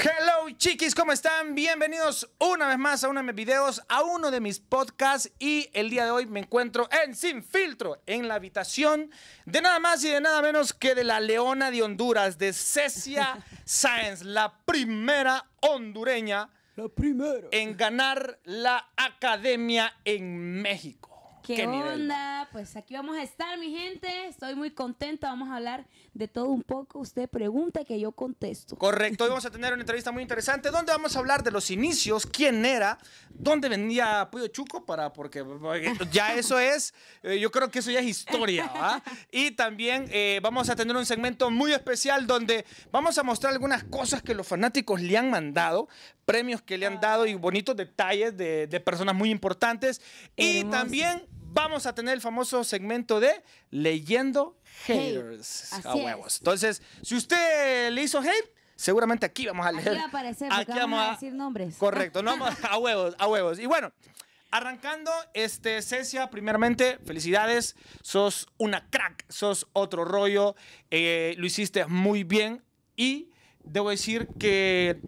Hello chiquis, ¿cómo están? Bienvenidos una vez más a uno de mis videos, a uno de mis podcasts. Y el día de hoy me encuentro en Sin Filtro, en la habitación de nada más y de nada menos que de la leona de Honduras, de Cesia Sáenz, la primera hondureña en ganar la Academia en México. ¿Qué onda? Pues aquí vamos a estar, mi gente. Estoy muy contenta. Vamos a hablar de todo un poco. Usted pregunta que yo contesto. Correcto. Hoy vamos a tener una entrevista muy interesante donde vamos a hablar de los inicios, quién era, dónde venía Puyo Chuco, porque ya eso es, yo creo que eso ya es historia, ¿va? Y también vamos a tener un segmento muy especial donde vamos a mostrar algunas cosas que los fanáticos le han mandado, premios que le han dado y bonitos detalles de personas muy importantes. Y también vamos a tener el famoso segmento de Leyendo Haters. A huevos. Entonces, si usted le hizo hate, seguramente aquí vamos a leer. Aquí va a aparecer, porque aquí vamos a decir nombres. Correcto, no, a huevos, a huevos. Y bueno, arrancando, Cesia, primeramente, felicidades. Sos una crack, sos otro rollo. Lo hiciste muy bien y debo decir que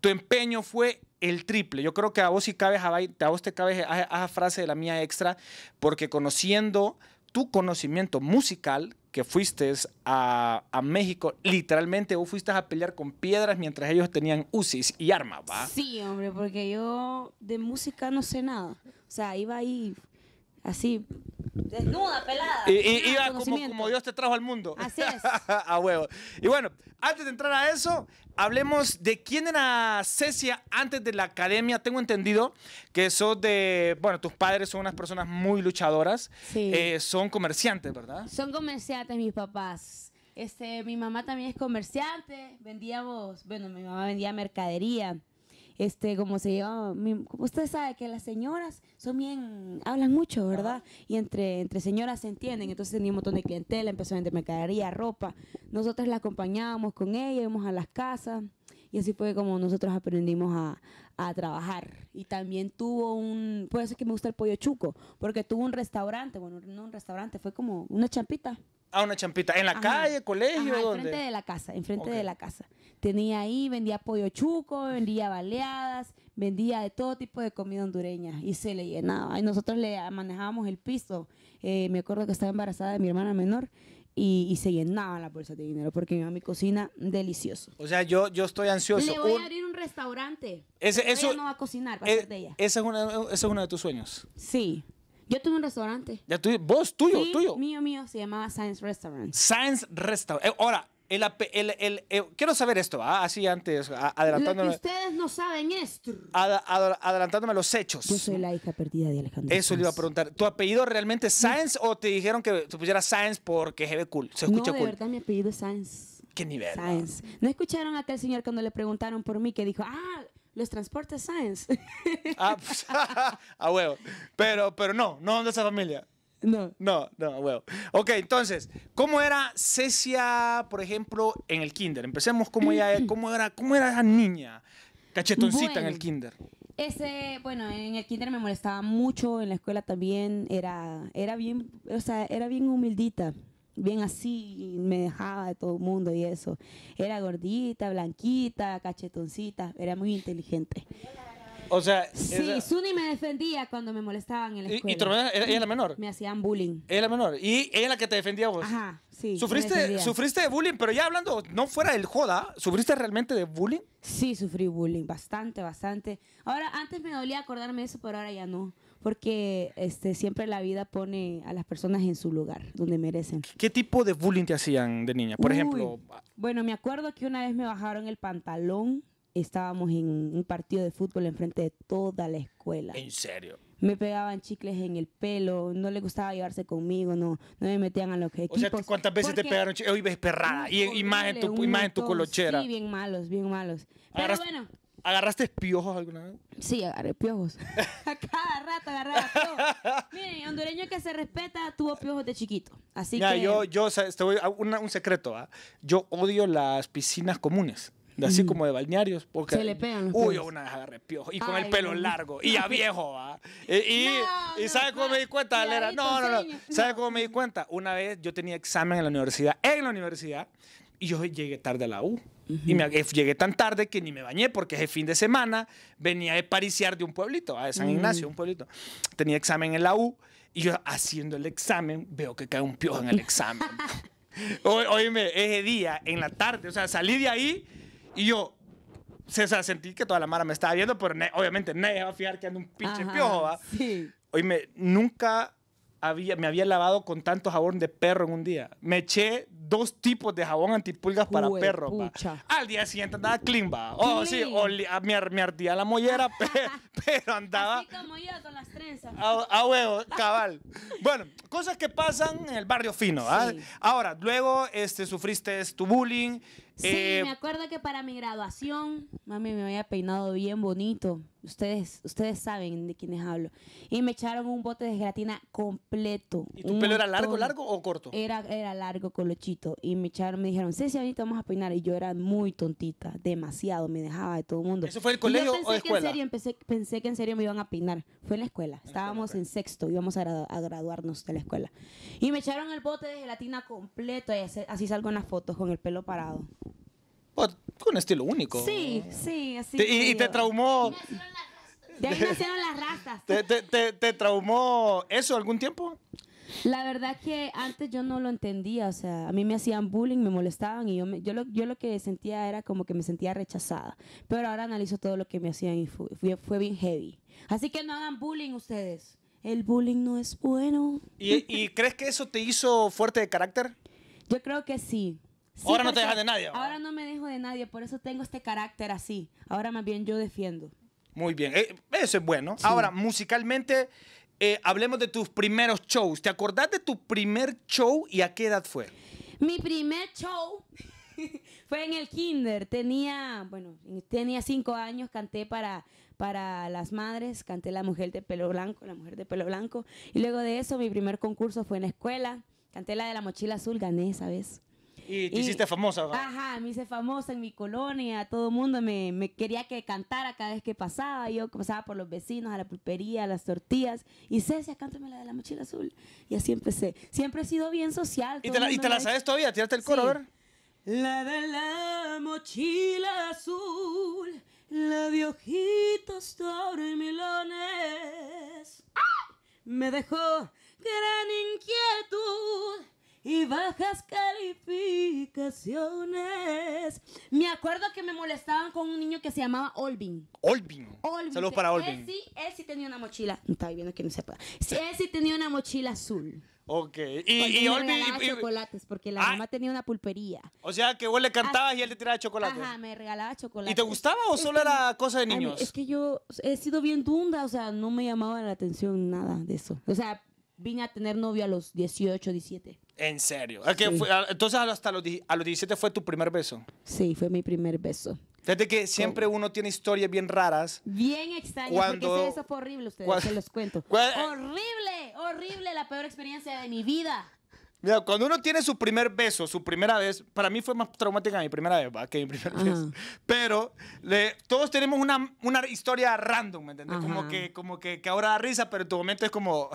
tu empeño fue el triple. Yo creo que a vos, si cabes, a vos te cabes a frase de la mía extra, porque conociendo tu conocimiento musical, que fuiste a México, literalmente vos fuiste a pelear con piedras mientras ellos tenían UCIs y armas, ¿va? Sí, hombre, porque yo de música no sé nada. O sea, iba ahí así, desnuda, pelada. Y iba como Dios te trajo al mundo. Así es. A huevo. Y bueno, antes de entrar a eso, hablemos de quién era Cesia antes de la Academia. Tengo entendido que sos de... Bueno, tus padres son unas personas muy luchadoras. Sí. Son comerciantes, ¿verdad? Son comerciantes mis papás. Mi mamá también es comerciante. Vendíamos... Bueno, mi mamá vendía mercadería. Como se llevaba, usted sabe que las señoras son bien, hablan mucho, ¿verdad? Y entre señoras se entienden, entonces tenía un montón de clientela, empezó a vender mercadería, ropa. Nosotros la acompañábamos con ella, íbamos a las casas, y así fue como nosotros aprendimos a trabajar. Y también tuvo por eso es que me gusta el Puyo Chuco, porque tuvo un restaurante, bueno, no un restaurante, fue como una champita. Ah, una champita. ¿En la calle, colegio? Ajá, ¿dónde? Enfrente de la casa, enfrente de la casa. Tenía ahí, vendía pollo chuco, vendía baleadas, vendía de todo tipo de comida hondureña y se le llenaba. Y nosotros le manejábamos el piso. Me acuerdo que estaba embarazada de mi hermana menor y se llenaban las bolsas de dinero porque mi mamá cocina delicioso. O sea, yo estoy ansioso. Le voy a abrir un restaurante. Ella no va a cocinar, va a ser de ella. Ese es uno de tus sueños. Sí. Yo tuve un restaurante. ¿Ya tuve? ¿Vos? ¿Tuyo? Sí, ¿tuyo? Mío. Se llamaba Science Restaurant. Science Restaurant. Ahora, quiero saber esto, ¿va? Así antes, adelantándome. Lo que ustedes no saben esto. Adelantándome los hechos. Yo soy la hija perdida de Alejandro. Eso le iba a preguntar. ¿Tu apellido realmente es Sáenz o te dijeron que te pusiera Sáenz porque se ve cool? Se escucha cool. No, de verdad mi apellido es Sáenz. ¿Qué nivel? Sáenz. ¿No escucharon a aquel señor cuando le preguntaron por mí que dijo, los transportes Sáenz? Ah, pues, a huevo. Pero no de esa familia. No, a huevo. Ok, entonces, ¿cómo era Cesia, por ejemplo, en el kinder? Empecemos cómo era esa niña, cachetoncita, bueno, en el kinder. Bueno, en el kinder me molestaba mucho, en la escuela también, era bien, o sea, era bien humildita. Bien así, me dejaba de todo el mundo y eso. Era gordita, blanquita, cachetoncita, era muy inteligente. O sea... Sí, Suni me defendía cuando me molestaban en la escuela. ¿Y tu hermana? ¿Ella es la menor? Me hacían bullying. Ella es la menor. ¿Y ella es la que te defendía a vos? Ajá, sí. ¿Sufriste de bullying? Pero ya hablando, no fuera del joda, ¿sufriste realmente de bullying? Sí, sufrí bullying, bastante. Ahora, antes me dolía acordarme de eso, pero ahora ya no. Porque siempre la vida pone a las personas en su lugar, donde merecen. ¿Qué tipo de bullying te hacían de niña? Por ejemplo... Bueno, me acuerdo que una vez me bajaron el pantalón. Estábamos en un partido de fútbol enfrente de toda la escuela. ¿En serio? Me pegaban chicles en el pelo, no le gustaba llevarse conmigo, no me metían a los equipos. O sea, ¿cuántas veces te pegaron chicles? Hoy ves perrada, y más en tu colochera. Sí, bien malos, bien malos. Pero bueno... ¿Agarraste piojos alguna vez? Sí, agarré piojos. A cada rato agarraba piojos. Miren, hondureño que se respeta tuvo piojos de chiquito. Así que... Yo te voy a un secreto, ¿eh? Yo odio las piscinas comunes, así como de balnearios. Porque se le pegan los piojos. Uy, yo una vez agarré piojos. Y con el pelo largo. Y a viejo, ¿va? ¿Y sabes cómo me di cuenta, Galera? No. ¿Sabes cómo me di cuenta? Una vez yo tenía examen en la universidad. Y yo llegué tarde a la U. Y llegué tan tarde que ni me bañé porque ese fin de semana venía de parisear de un pueblito, a San Ignacio, un pueblito. Tenía examen en la U y yo haciendo el examen veo que cae un piojo en el examen. Oíme, ese día, en la tarde, o sea, salí de ahí y yo, o sea, sentí que toda la mara me estaba viendo, pero obviamente nadie va a fijar que ando un pinche piojo, ¿va? Sí. Oíme, nunca... me había lavado con tanto jabón de perro en un día. Me eché 2 tipos de jabón antipulgas para perro. Al día siguiente andaba clean, va. Oh, sí, me ardía la mollera, pero andaba... Así como yo, con las trenzas. A huevo, cabal. Bueno, cosas que pasan en el barrio fino. Sí. Ahora, luego sufriste tu bullying. Sí, me acuerdo que para mi graduación, mami me había peinado bien bonito. Ustedes saben de quiénes hablo. Y me echaron un bote de gelatina completo. ¿Y tu pelo era largo o corto? Era largo, colochito. Y me dijeron, Cecia, ahorita vamos a peinar. Y yo era muy tontita, demasiado. Me dejaba de todo el mundo. ¿Eso fue el colegio o la escuela? Pensé que en serio me iban a peinar. Fue en la escuela. Estábamos en sexto, íbamos a graduarnos de la escuela. Y me echaron el bote de gelatina completo. Y así salgo en las fotos con el pelo parado. Con estilo único. Sí, sí, así. Y te traumó. De ahí nacieron las rastas. ¿Te traumó eso algún tiempo? La verdad que antes yo no lo entendía. O sea, a mí me hacían bullying, me molestaban y yo lo que sentía era como que me sentía rechazada. Pero ahora analizo todo lo que me hacían y fue bien heavy. Así que no hagan bullying ustedes. El bullying no es bueno. ¿Y crees que eso te hizo fuerte de carácter? Yo creo que sí. Sí, ahora no te dejas de nadie. Ahora no me dejo de nadie, por eso tengo este carácter así. Ahora más bien yo defiendo. Muy bien, eso es bueno. Sí. Ahora, musicalmente, hablemos de tus primeros shows. ¿Te acordás de tu primer show y a qué edad fue? Mi primer show fue en el kinder. Tenía 5 años, canté para las madres, canté La Mujer de Pelo Blanco. Y luego de eso, mi primer concurso fue en la escuela. Canté la de La Mochila Azul, gané esa vez. Y te hiciste famosa, ¿verdad? Ajá, me hice famosa en mi colonia. Todo el mundo me quería que cantara cada vez que pasaba. Yo pasaba por los vecinos, a la pulpería, a las tortillas. Y Cecia, cántame la de La Mochila Azul. Y así empecé. Siempre he sido bien social. ¿Y te la sabes todavía? ¿Tiraste el coro? Sí. A ver. La de la mochila azul, la de ojitos, toro y milones. ¡Ah! Me dejó gran inquietud y bajas calificaciones. Me acuerdo que me molestaban con un niño que se llamaba Olvin. Olvin. Saludos para Olvin. Él sí tenía una mochila. Estaba viendo que no se puede. Sí, él sí tenía una mochila azul. Ok. Y Olvin me regalaba chocolates porque la mamá tenía una pulpería. O sea, que vos le cantabas y él te tiraba chocolates. Ajá, me regalaba chocolates. ¿Y te gustaba o solo era cosa de niños? Es que yo he sido bien dunda, o sea, no me llamaba la atención nada de eso. O sea, vine a tener novio a los 18, 17. ¿En serio? Sí. Entonces hasta a los 17 fue tu primer beso. Sí, fue mi primer beso. Fíjate que siempre uno tiene historias bien raras. Bien extrañas, porque eso fue horrible, ustedes, se los cuento. Horrible, horrible, la peor experiencia de mi vida. Mira, cuando uno tiene su primer beso, su primera vez, para mí fue más traumática mi primera vez, ¿va? Que mi primer beso. Pero todos tenemos una historia random, ¿me entiendes? Como que ahora da risa, pero en tu momento es como,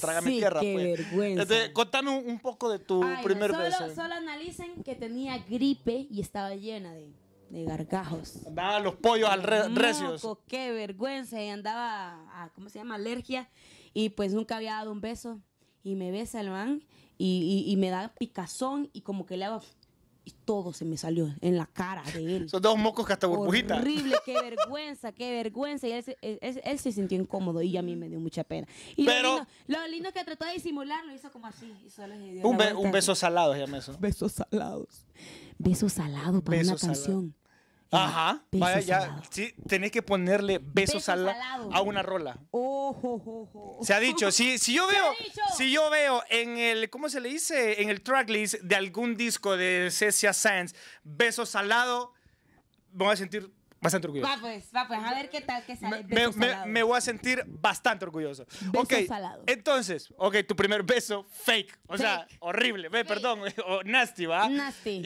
trágame tierra. Qué pues. Vergüenza. Entonces, contame un poco de tu primer beso. Solo analicen que tenía gripe y estaba llena de gargajos. Andaba los pollos al recios. Qué vergüenza. Y andaba, alergia. Y pues nunca había dado un beso. Y me besa el man. Y me da picazón y como que le hago... Y todo se me salió en la cara de él. Son 2 mocos que hasta burbujita. Horrible, qué vergüenza, qué vergüenza. Y él se sintió incómodo y a mí me dio mucha pena. Y pero... Lo lindo es que trató de disimular, lo hizo como así. Y solo se dio un beso salado, llame eso. Besos salados. Besos salados para besos una canción. Ajá. Vaya, ya, sí, tenés que ponerle besos salados a una rola. Se ha dicho, si yo veo, en el, ¿cómo se le dice? En el tracklist de algún disco de Cesia Sáenz, besos salado, me voy a sentir bastante orgulloso. Va pues, a ver qué tal que sale. Me voy a sentir bastante orgulloso. Besos salados. Entonces, tu primer beso, fake. O sea, horrible, perdón, o nasty, ¿va? Nasty.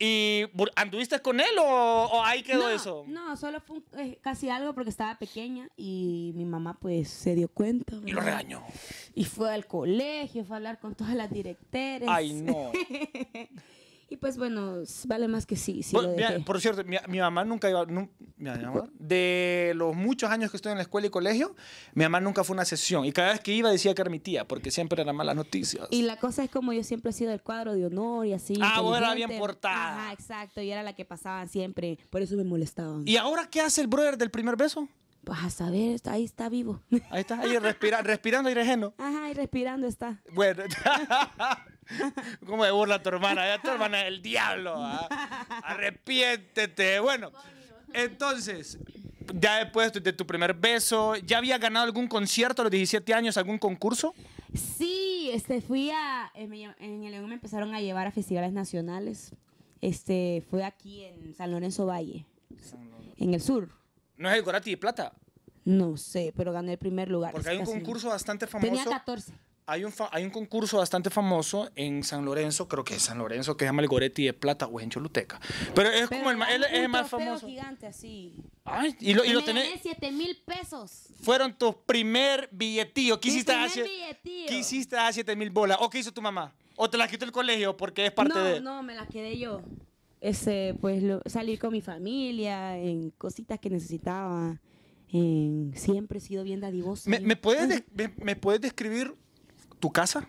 Y ¿anduviste con él o ahí quedó eso? No, solo fue casi algo porque estaba pequeña y mi mamá pues se dio cuenta. ¿Verdad? Y lo regañó. Y fue al colegio, fue a hablar con todas las directeras. Ay, no. Y pues bueno, vale más que sí, sí bueno, lo dejé. Por cierto, mi mamá nunca iba... de los muchos años que estoy en la escuela y colegio, mi mamá nunca fue a una sesión. Y cada vez que iba decía que era mi tía, porque siempre eran malas noticias. Y la cosa es como yo siempre he sido del cuadro de honor y así. Ah, vos eras bien portada. Ajá, exacto. Y era la que pasaba siempre. Por eso me molestaban. ¿Y ahora qué hace el brother del primer beso? Vas a saber, ahí está vivo. Ahí está, ahí respirando aire ajeno. Ajá, ahí respirando está. Bueno. ¿Cómo me burla tu hermana? Tu hermana es el diablo. Arrepiéntete. Bueno, entonces, ya después de tu primer beso, ¿ya había ganado algún concierto a los 17 años, algún concurso? Sí, fui a... En el León me empezaron a llevar a festivales nacionales. Fue aquí en San Lorenzo Valle, en el sur. ¿No es el Gorati de Plata? No sé, pero gané el primer lugar. Porque hay un concurso bastante famoso. Tenía 14. Hay un concurso bastante famoso en San Lorenzo, creo que es San Lorenzo, que se llama el Goreti de Plata o es en Choluteca. Pero es como el más famoso. Gigante así. Ay, y lo tenés. Gané 7,000 pesos. Fueron tus primer billetillo. ¿Qué hiciste a 7,000 bolas? ¿O qué hizo tu mamá? ¿O te las quitó el colegio porque es parte de...? No, me las quedé yo. Pues salir con mi familia en cositas que necesitaba. Siempre he sido bien dadivosa. ¿Me puedes describir tu casa?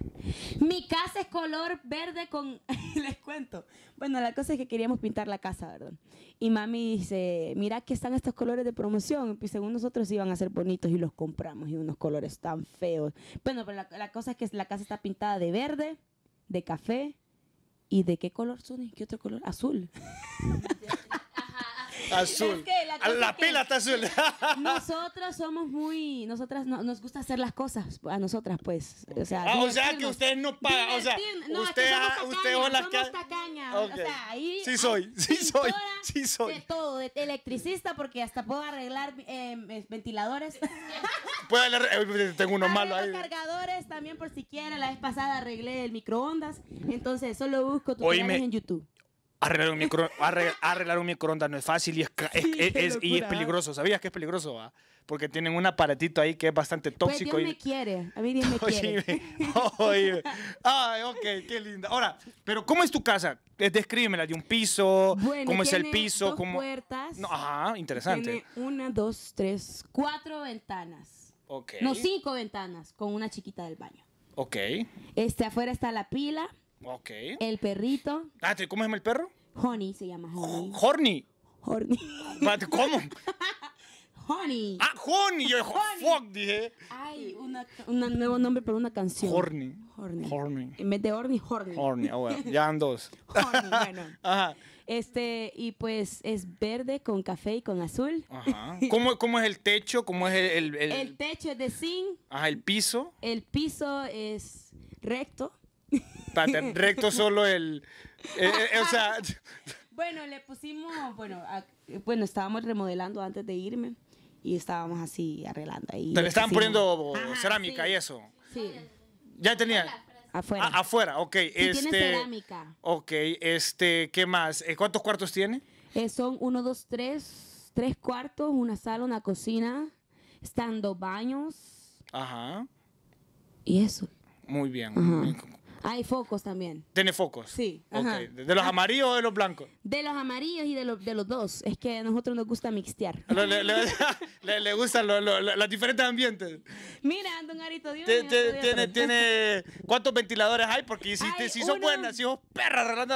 Mi casa es color verde con... Les cuento. Bueno, la cosa es que queríamos pintar la casa, ¿verdad? Y mami dice, mira que están estos colores de promoción. Y según nosotros iban a ser bonitos y los compramos. Y unos colores tan feos. Bueno, pero la cosa es que la casa está pintada de verde, de café. ¿Y de qué color, Suni? ¿Qué otro color? Azul. Azul. Es que la pila está azul. Nosotros somos muy... Nosotras nos gusta hacer las cosas a nosotras, pues. Okay. O sea que ustedes no pagan. O sea, no, usted o las que... tacaña. Okay. O sea, ahí... Sí soy. De todo, de electricista, porque hasta puedo arreglar ventiladores. Tengo unos malos ahí. Cargadores también, por si quieren. La vez pasada arreglé el microondas. Entonces, solo busco tutoriales en YouTube. Arreglar un microondas no es fácil y es peligroso. ¿Sabías que es peligroso? ¿Va? Porque tienen un aparatito ahí que es bastante tóxico. Pues Dios me quiere. A mí Dios me quiere. Oye. Ay, ok, qué linda. Ahora, pero ¿cómo es tu casa? Descríbemela, de un piso, bueno, ¿cómo es el piso? Puertas. No, ajá, interesante. Tiene 1, 2, 3, 4 ventanas. Okay. No, 5 ventanas, con una chiquita del baño. Ok. Afuera está la pila. Ok. El perrito. Ah, ¿cómo se llama el perro? Honey, se llama Honey. ¿Horny? Horny. ¿Cómo? Honey. Ah, Honey. Yo fuck, dije. Ay, un nuevo nombre para una canción. Horny. Horny. En vez de Horny, Horny. Horny, bueno, ya dan 2. Horny, bueno. Ajá. Y pues es verde con café y con azul. Ajá. ¿Cómo es el techo? ¿Cómo es el techo es de zinc. Ajá, el piso. El piso es recto. Recto solo o sea. Bueno, le pusimos, estábamos remodelando antes de irme y estábamos así arreglando ahí. Te le estaban poniendo cerámica, sí, y eso. Sí. Ya tenía. Afuera. Afuera, ok. Sí, tiene cerámica. Ok, ¿qué más? ¿Cuántos cuartos tiene? Son 1, 2, 3 cuartos, una sala, una cocina, están 2 baños. Ajá. Y eso. Muy bien. Ajá. Hay focos también. ¿Tiene focos? Sí. Okay. ¿De los amarillos o de los blancos? De los amarillos y de los 2. Es que a nosotros nos gusta mixtear. Le gustan los diferentes ambientes. Mira, ando un arito de tiene ¿cuántos ventiladores hay? Porque si son buenas, si son perras arreglando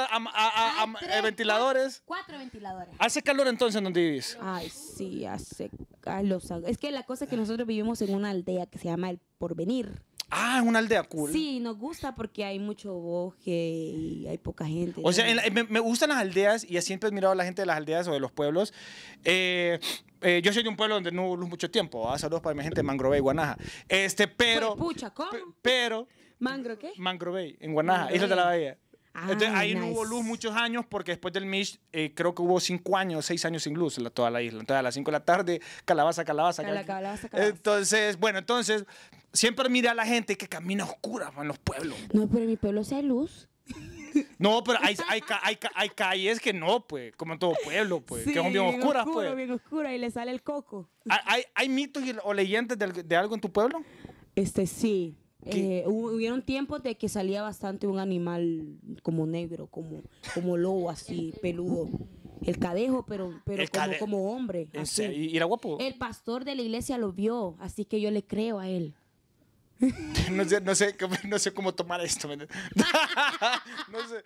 ventiladores. 4 ventiladores. ¿Hace calor entonces en donde vivís? Ay, sí, hace calor. Es que la cosa es que nosotros vivimos en una aldea que se llama El Porvenir. Ah, es una aldea cool. Sí, nos gusta porque hay mucho bosque y hay poca gente. O sea, me gustan las aldeas y siempre he admirado a la gente de las aldeas o de los pueblos. Yo soy de un pueblo donde no luz mucho tiempo. Saludos para mi gente de Mangrove y Guanaja. Pero... Pues, pucha, ¿cómo? Pero... ¿Mangro qué? Mangrove, en Guanaja, Isla de la Bahía. Ah, entonces, ahí nice. No hubo luz muchos años porque después del Mish creo que hubo 5 años, 6 años sin luz en toda la isla. Entonces a las 5 de la tarde, calabaza. Entonces, bueno, siempre mira a la gente que camina oscura en los pueblos. No, pero en mi pueblo sí hay luz. No, pero hay calles que no, pues, como en todo pueblo, pues, sí, que son bien oscuras, pues. Bien oscura y le sale el coco. ¿Hay mitos o leyendas de algo en tu pueblo? Sí. Hubieron tiempos de que salía bastante un animal como negro, como lobo así, peludo. El cadejo, pero como hombre. Así. ¿Y era guapo? El pastor de la iglesia lo vio, así que yo le creo a él. No sé cómo tomar esto. Entonces,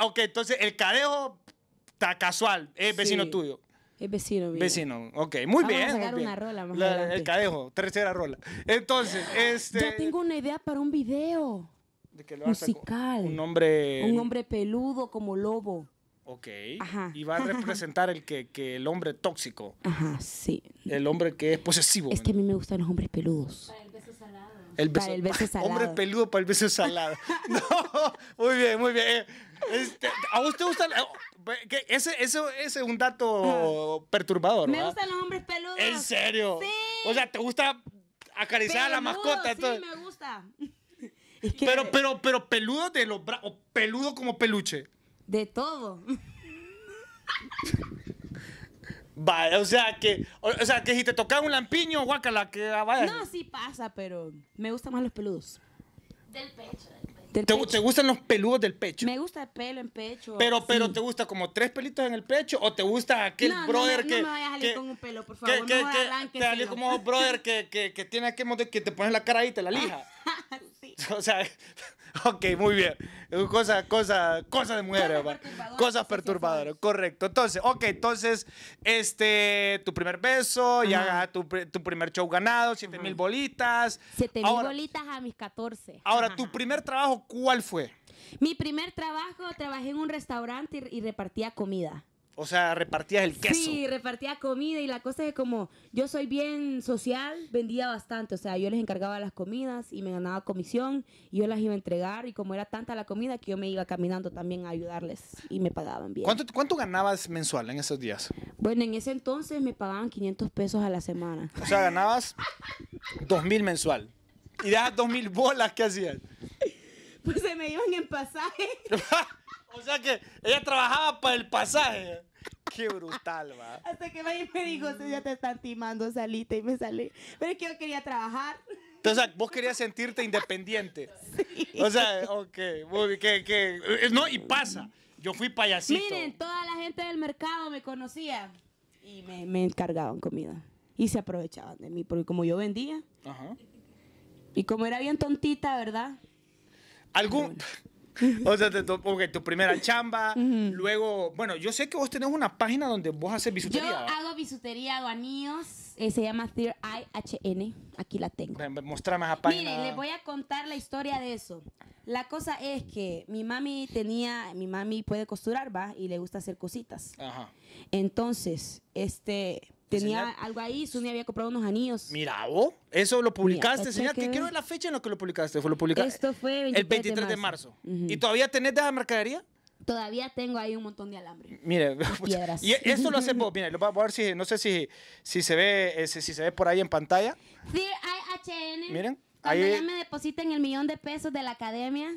ok, entonces el cadejo está casual, es vecino tuyo. Es vecino mío. Vecino, ok, muy bien. Vamos a sacar una rola más adelante. El cadejo, tercera rola. Entonces, ya tengo una idea para un video. De que lo musical. Un hombre peludo como lobo. Ok. Ajá. Y va a representar el hombre tóxico. Ajá, sí. El hombre que es posesivo. Es que a mí me gustan los hombres peludos. Para el beso salado. Para el beso salado. Hombre peludo para el beso salado. No, muy bien, muy bien. ¿A usted gusta? Ese es un dato perturbador. Me gustan los hombres peludos. ¿En serio? Sí. O sea, ¿te gusta acariciar peludo, a la mascota? Entonces... Sí, me gusta. Es que... Pero peludo de los brazos, peludo como peluche. De todo. Vale, o sea que si te tocaba un lampiño, guácala, que vaya. No, sí pasa, pero me gustan más los peludos. Del pecho. ¿Te gustan los peludos del pecho? Me gusta el pelo en pecho. Pero ¿te gusta como 3 pelitos en el pecho? ¿O te gusta aquel brother que... No, me vayas a salir con un pelo, por favor. No me salí como un brother que tiene que te pones la cara ahí y te la lija. Sí. O sea... Ok, muy bien. Cosa de mujeres, cosas perturbadoras, correcto. Entonces, ok, entonces, tu primer beso, ya tu primer show ganado, 7,000 bolitas. 7,000 bolitas a mis 14. Ahora, ¿tu primer trabajo cuál fue? Mi primer trabajo, trabajé en un restaurante y repartía comida. O sea, repartías el queso. Sí, repartía comida y la cosa es que como yo soy bien social, vendía bastante. O sea, yo les encargaba las comidas y me ganaba comisión y yo las iba a entregar. Y como era tanta la comida que yo me iba caminando también a ayudarles y me pagaban bien. ¿Cuánto ganabas mensual en esos días? Bueno, en ese entonces me pagaban 500 pesos a la semana. O sea, ganabas 2,000 mensual. Y de esas 2,000 bolas, ¿qué hacías? Pues se me iban en pasaje. O sea que ella trabajaba para el pasaje. Qué brutal, va. Hasta que me dijo, ya te están timando, salita, y me salí. Pero es que yo quería trabajar. Entonces, vos querías sentirte independiente. Sí. O sea, ok, muy bien, no, y pasa. Yo fui payasito. Miren, toda la gente del mercado me conocía y me encargaban comida. Y se aprovechaban de mí, porque como yo vendía. Ajá. Y como era bien tontita, ¿verdad? O sea, tu primera chamba, luego... Bueno, yo sé que vos tenés una página donde vos haces bisutería. Yo hago bisutería, hago anillos, se llama Third Eye HN, aquí la tengo. Mostrame esa página. Miren, les voy a contar la historia de eso. La cosa es que mi mami puede costurar, va, y le gusta hacer cositas. Ajá. Entonces, tenía algo ahí, Suni había comprado unos anillos. Mira, vos, eso lo publicaste. Mira, señal, ¿qué era la fecha en la que lo publicaste? Esto fue el 23 de marzo. ¿Y todavía tenés de esa mercadería? Todavía tengo ahí un montón de alambre. Mire, piedras. Y esto lo haces vos. Mira, lo voy a ver si, no sé si se ve por ahí en pantalla. Sí, IHN. Miren. Cuando ya me depositen el $1,000,000 de la academia,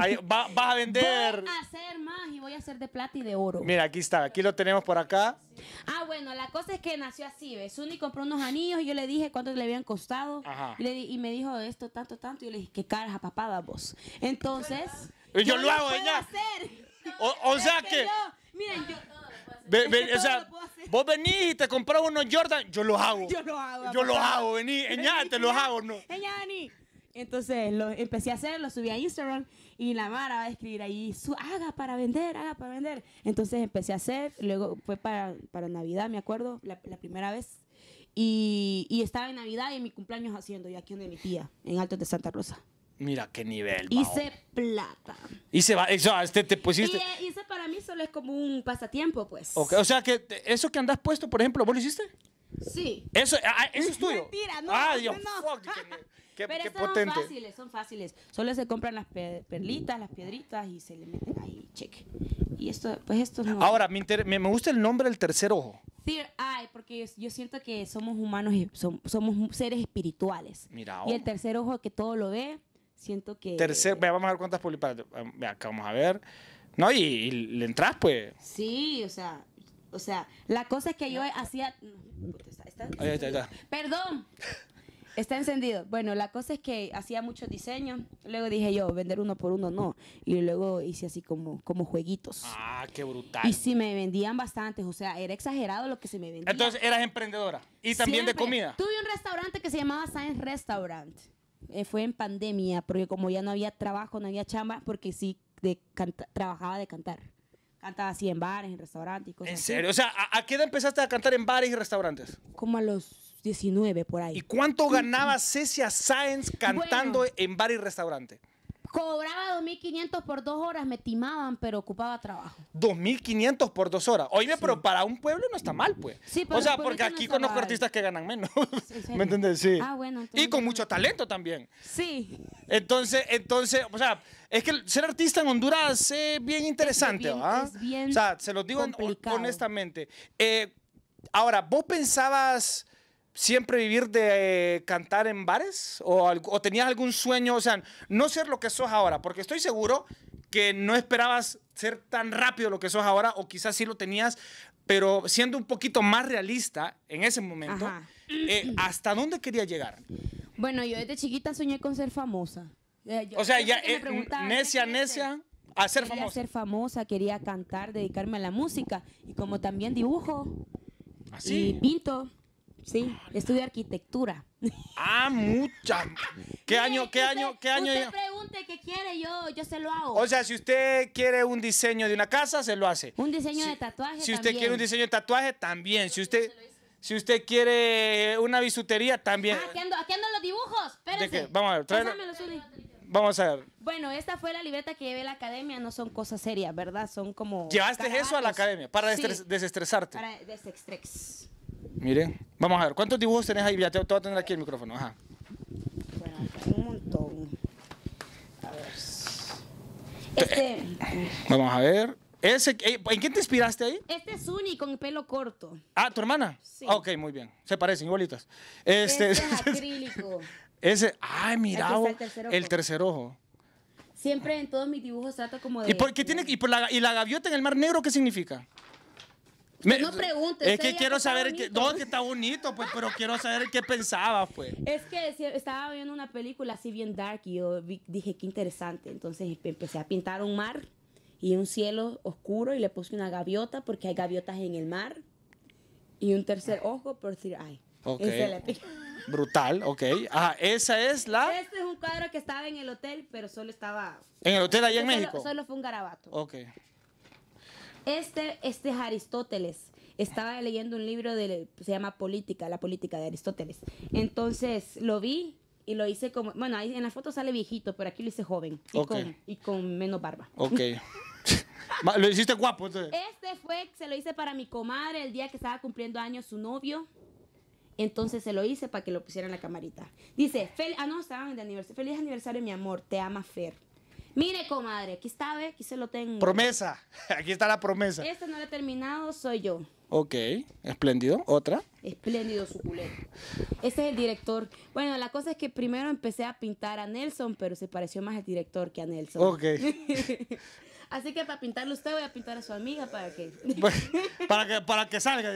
ahí vas a vender. Voy a hacer más y voy a hacer de plata y de oro. Mira, aquí está, aquí lo tenemos por acá. Sí. Ah, bueno, la cosa es que nació así, ¿ves? Suni compró unos anillos y yo le dije cuánto le habían costado. Ajá. Y me dijo esto, tanto, tanto. Y yo le dije, qué caras apapadas vos. Entonces, yo lo hago, ya. O sea que... Miren, yo... o sea, vos venís y te compras unos Jordan, yo los hago. Yo los hago, vení, ñá, te los hago, ¿no? Entonces lo empecé a hacer, lo subí a Instagram y la Mara va a escribir ahí, haga para vender. Entonces empecé a hacer, luego fue para Navidad, me acuerdo, la primera vez. Y estaba en Navidad y en mi cumpleaños haciendo, y aquí donde mi tía, en Altos de Santa Rosa. Mira qué nivel. Hice plata. Te pusiste. Y eso para mí solo es como un pasatiempo, pues. Okay. O sea que eso que andas puesto, por ejemplo, ¿vos lo hiciste? Sí. Eso es tuyo. Mentira, no. Ah, Dios, no. Fuck. Pero estos potente. Son fáciles. Solo se compran las perlitas, las piedritas y se le meten ahí, cheque. Y esto, pues esto no. Ahora, me gusta el nombre del tercer ojo. Third Eye, porque yo siento que somos humanos y somos seres espirituales. Mira. Oh. Y el tercer ojo que todo lo ve. Siento que... vamos a ver cuántas publicadas. Acá vamos a ver. No, y le entras, pues. Sí, o sea, la cosa es que yo hacía... Perdón. Está encendido. Bueno, la cosa es que hacía muchos diseños. Luego dije yo, vender uno por uno no. Y luego hice así como jueguitos. Ah, qué brutal. Y sí me vendían bastantes. O sea, era exagerado lo que se me vendía. Entonces, eras emprendedora. Y también siempre de comida. Tuve un restaurante que se llamaba Science Restaurant. Fue en pandemia, porque como ya no había trabajo, no había chamba, porque sí trabajaba de cantar. Cantaba así en bares, en restaurantes y cosas así. ¿En serio? O sea, ¿a qué edad empezaste a cantar en bares y restaurantes? Como a los 19, por ahí. ¿Y cuánto ganaba Cesia Sáenz cantando en bares y restaurantes? Cobraba 2.500 por 2 horas, me timaban, pero ocupaba trabajo. 2.500 por 2 horas. Oye, sí, pero para un pueblo no está mal, pues. Sí, pero o sea, porque aquí no conozco artistas que ganan menos. Sí, ¿me entiendes? Sí. Ah, bueno. Y con mucho talento también. Sí. Entonces, o sea, es que ser artista en Honduras es bien interesante, ¿ah? Es bien, o sea, se los digo honestamente. Ahora, ¿vos pensabas siempre vivir de cantar en bares? ¿O tenías algún sueño? O sea, no ser lo que sos ahora, porque estoy seguro que no esperabas ser tan rápido lo que sos ahora, o quizás sí lo tenías, pero siendo un poquito más realista en ese momento, ¿hasta dónde querías llegar? Bueno, yo desde chiquita soñé con ser famosa. O sea, ya necia a ser famosa. Quería ser famosa, quería cantar, dedicarme a la música, y como también dibujo, y pinto. Sí, estudié arquitectura. Ah, mucha. ¿Qué año? ¿Qué año? ¿Qué año? Usted pregunte qué quiere, yo se lo hago. O sea, si usted quiere un diseño de una casa, se lo hace. Un diseño de tatuaje también. Si usted quiere un diseño de tatuaje, también. Si usted quiere una bisutería, también. Ah, aquí ando los dibujos. Espérense. Vamos a ver, tráemelo. Vamos a ver. Bueno, esta fue la libreta que llevé a la academia. No son cosas serias, ¿verdad? Son como... ¿Llevaste eso a la academia? Para desestresarte. Para desestresarte. Miren, vamos a ver, ¿cuántos dibujos tenés ahí? Ya te voy a tener aquí el micrófono, ajá. Bueno, hay un montón. A ver. Vamos a ver. ¿En quién te inspiraste ahí? Este es Suni con el pelo corto. Ah, ¿tu hermana? Sí. Ok, muy bien. Se parecen, igualitas. Este es acrílico. Ay, mira, el tercer ojo. Siempre en todos mis dibujos trato como de... ¿Y la gaviota en el Mar Negro qué significa? No preguntes. Es que quiero saber que está bonito, pues, pero quiero saber qué pensabas, pues. Es que estaba viendo una película así bien dark y yo dije qué interesante. Entonces empecé a pintar un mar y un cielo oscuro y le puse una gaviota porque hay gaviotas en el mar y un tercer ojo por Third Eye. Okay. Brutal, ok. Ah, esa es la... Este es un cuadro que estaba en el hotel, pero solo estaba... ¿En el hotel allá en México? Solo fue un garabato. Ok. Este es Aristóteles. Estaba leyendo un libro se llama Política, la política de Aristóteles. Entonces lo vi y lo hice como... Bueno, ahí en la foto sale viejito, pero aquí lo hice joven y, con menos barba. Ok. Lo hiciste guapo, entonces. Se lo hice para mi comadre el día que estaba cumpliendo años su novio. Entonces se lo hice para que lo pusieran en la camarita. Dice, estaban de aniversario. Feliz aniversario, mi amor, te ama Fer. Mire, comadre, aquí está, ve, aquí se lo tengo. Promesa, aquí está la promesa. Esta no la he terminado, soy yo. Ok, espléndido, otra. Espléndido, suculento. Este es el director. Bueno, la cosa es que primero empecé a pintar a Nelson, pero se pareció más al director que a Nelson. Ok. Así que para pintarlo usted voy a pintar a su amiga para que... para que salga.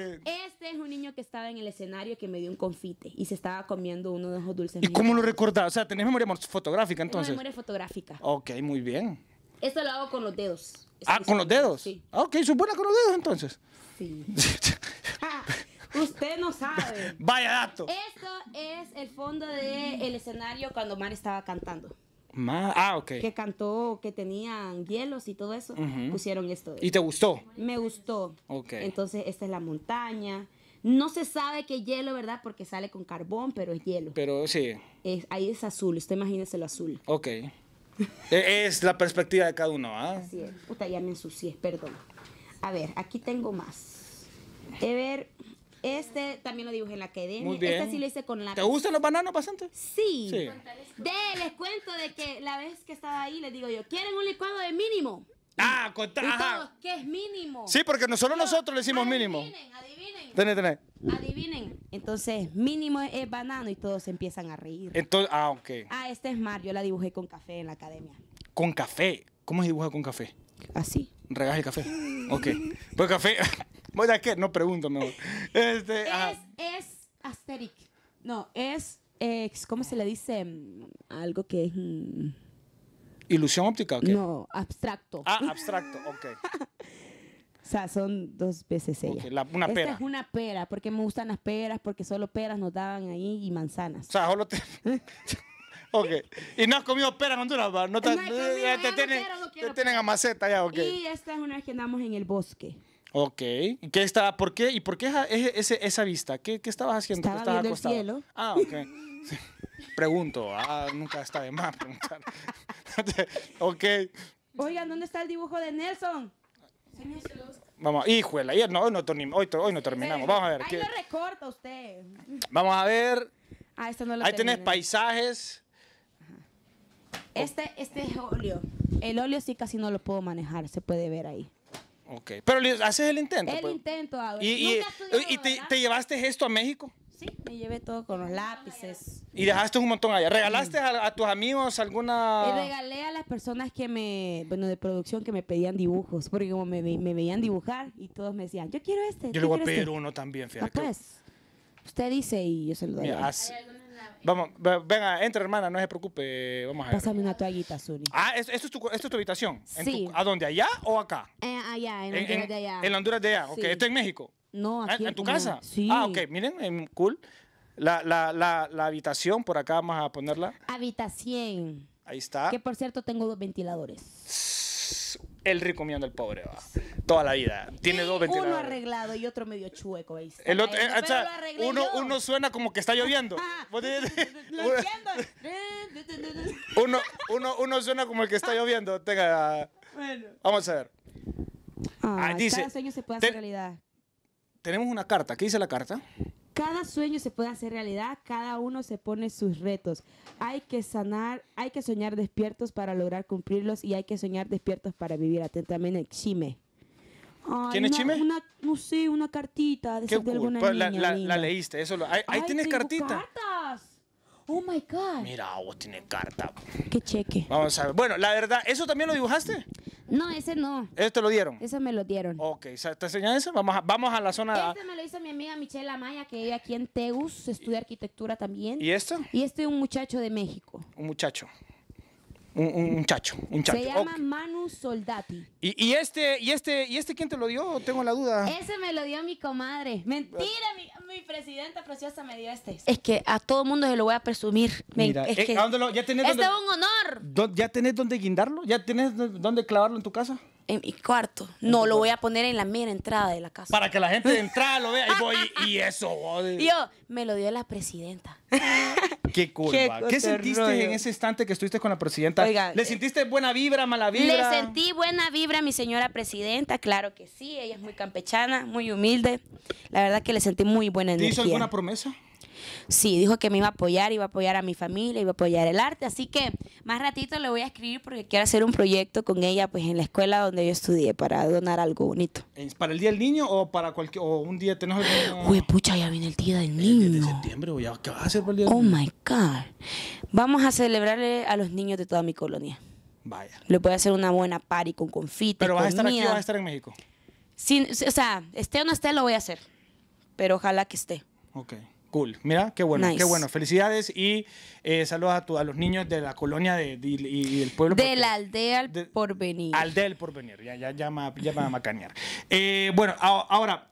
Este es un niño que estaba en el escenario que me dio un confite y se estaba comiendo uno de esos dulces. ¿Y cómo lo recordás? O sea, ¿tenés memoria fotográfica entonces? Tengo memoria fotográfica. Ok, muy bien. Esto lo hago con los dedos. Ah, ¿con los dedos? Sí. Ah, ok, ¿sos buena con los dedos entonces? Sí. Usted no sabe. Vaya dato. Esto es el fondo del escenario cuando Mar estaba cantando. Ah, ok. Que cantó, que tenían hielos y todo eso, pusieron esto. ¿Y te gustó? Me gustó. Ok. Entonces, esta es la montaña. No se sabe qué hielo, ¿verdad? Porque sale con carbón, pero es hielo. Pero sí. Ahí es azul, usted imagínese lo azul. Ok. Es la perspectiva de cada uno, ¿ah? Así es. Puta, ya me ensucié, perdón. A ver, aquí tengo más. A ver... Este también lo dibujé en la academia. Este sí lo hice con lápiz. ¿Te gustan los bananos bastante? Sí. Les cuento de que la vez que estaba ahí les digo yo, ¿quieren un licuado de mínimo? Ah, contá. ¿Qué es mínimo? Sí, porque nosotros le decimos mínimo. Adivinen. Adivinen. Entonces, mínimo es banano y todos empiezan a reír. Entonces, ok. Ah, este es Mar, yo la dibujé con café en la academia. ¿Con café? ¿Cómo se dibuja con café? Así. ¿Regajas el café? Ok. Pues café... ¿Voy a qué? No pregunto, mejor. Es Asterix. No, es ¿Cómo se le dice? Algo que es... ¿Ilusión óptica o qué? No, abstracto. Ah, abstracto, ok. O sea, son dos veces ella. Okay, una pera. Esta es una pera, porque me gustan las peras, porque solo peras nos daban ahí y manzanas. O sea, solo te... Ok. ¿Y no has comido pera en Honduras? No te, no comido, te tienen, no quiero, no quiero, te tienen a maceta ya, ok. Y esta es una vez que andamos en el bosque. Ok. ¿Y qué estaba? ¿Por qué? ¿Y por qué esa vista? ¿Qué estabas haciendo? Estaba viendo el cielo. Ah, ok. Sí. Pregunto. Ah, nunca está de más preguntar. Ok. Oigan, ¿dónde está el dibujo de Nelson? Vamos, híjole, ayer no, hoy no terminamos. Vamos a ver. Ahí lo recorta usted. Vamos a ver. Ah, esto no lo... Ahí tenés paisajes. Ajá. Este es óleo. El óleo sí casi no lo puedo manejar, se puede ver ahí. Ok, pero haces el intento. El intento hago. ¿Y te llevaste esto a México? Sí, me llevé todo con los lápices. Y dejaste un montón allá. ¿Regalaste a tus amigos alguna...? Regalé a las personas que de producción, que me pedían dibujos. Porque como me veían dibujar y todos me decían, yo quiero este. Yo le voy a pedir uno también, fíjate. Pues, usted dice y yo se lo doy. Vamos, venga, entra, hermana, no se preocupe. Vamos a ver. Pásame una toallita, Suni. Ah, ¿esto es tu habitación? Sí. ¿A dónde? ¿Allá o acá? Allá, en Honduras de allá. En Honduras de allá, ok. ¿Esto en México? No, aquí. ¿En tu casa? Sí. Ah, ok, miren, cool. La habitación, por acá vamos a ponerla. Habitación. Ahí está. Que por cierto, tengo 2 ventiladores. Él recomienda el pobre, va. Toda la vida. Tiene 2 ventiladores. Uno arreglado y otro medio chueco, ¿veis? El otro, o sea, uno suena como que está lloviendo. Lo entiendo. Uno suena como el que está lloviendo. Tenga. Bueno. Vamos a ver. Dice, cada sueño se puede hacer realidad. Tenemos una carta. ¿Qué dice la carta? Cada sueño se puede hacer realidad. Cada uno se pone sus retos. Hay que sanar, hay que soñar despiertos para lograr cumplirlos y hay que soñar despiertos para vivir atentamente. Chime. Ay, ¿quién es Chime? No sé, una cartita de alguna niña. La leíste. Eso ahí tienes cartita. ¡Cartas! ¡Oh, my God! Mira, vos tienes carta. ¡Qué cheque! Vamos a ver. Bueno, la verdad, ¿eso también lo dibujaste? No, ese no. ¿Eso te lo dieron? Eso me lo dieron. Ok, ¿te enseñan eso? Vamos a la zona... Este me lo hizo mi amiga Michelle Amaya, que vive aquí en Tegus, estudia arquitectura también. ¿Y esto? Y este es un muchacho de México. Un muchacho. Un chacho. Se llama Manu Soldati. ¿Y este quién te lo dio? Tengo la duda. Ese me lo dio mi comadre. Mentira, mi presidenta preciosa me dio este. Es que a todo mundo se lo voy a presumir. Mira, es que este es un honor. ¿Ya tenés dónde guindarlo? ¿Ya tenés dónde clavarlo en tu casa? En mi cuarto. No, lo voy a poner en la mera entrada de la casa. Para que la gente de entrada lo vea. Y eso, joder. Yo, me lo dio la presidenta. Qué culpa. ¿Qué sentiste en ese instante que estuviste con la presidenta? Oiga, ¿le sentiste buena vibra, mala vibra? Le sentí buena vibra a mi señora presidenta, claro que sí. Ella es muy campechana, muy humilde. La verdad que le sentí muy buena energía. ¿Te hizo alguna promesa? Sí, dijo que me iba a apoyar a mi familia, iba a apoyar el arte. Así que más ratito le voy a escribir porque quiero hacer un proyecto con ella, pues, en la escuela donde yo estudié, para donar algo bonito. ¿Para el Día del Niño o para cualquier... o un día tenés algún... Uy, pucha, ya viene el Día del Niño. ¿El 10 de septiembre? ¿O ya? ¿Qué vas a hacer para el Día del Niño? Oh, my God. Vamos a celebrarle a los niños de toda mi colonia. Vaya. Le voy a hacer una buena party con confites. ¿Pero vas a estar aquí o vas a estar en México? Sin, o sea, esté o no esté, lo voy a hacer. Pero ojalá que esté. Ok. Cool. Mira, qué bueno, nice. Qué bueno. Felicidades y saludos a los niños de la colonia y del pueblo. De la aldea El Porvenir. Aldea El Porvenir, ya me va a macanear. Bueno, ahora,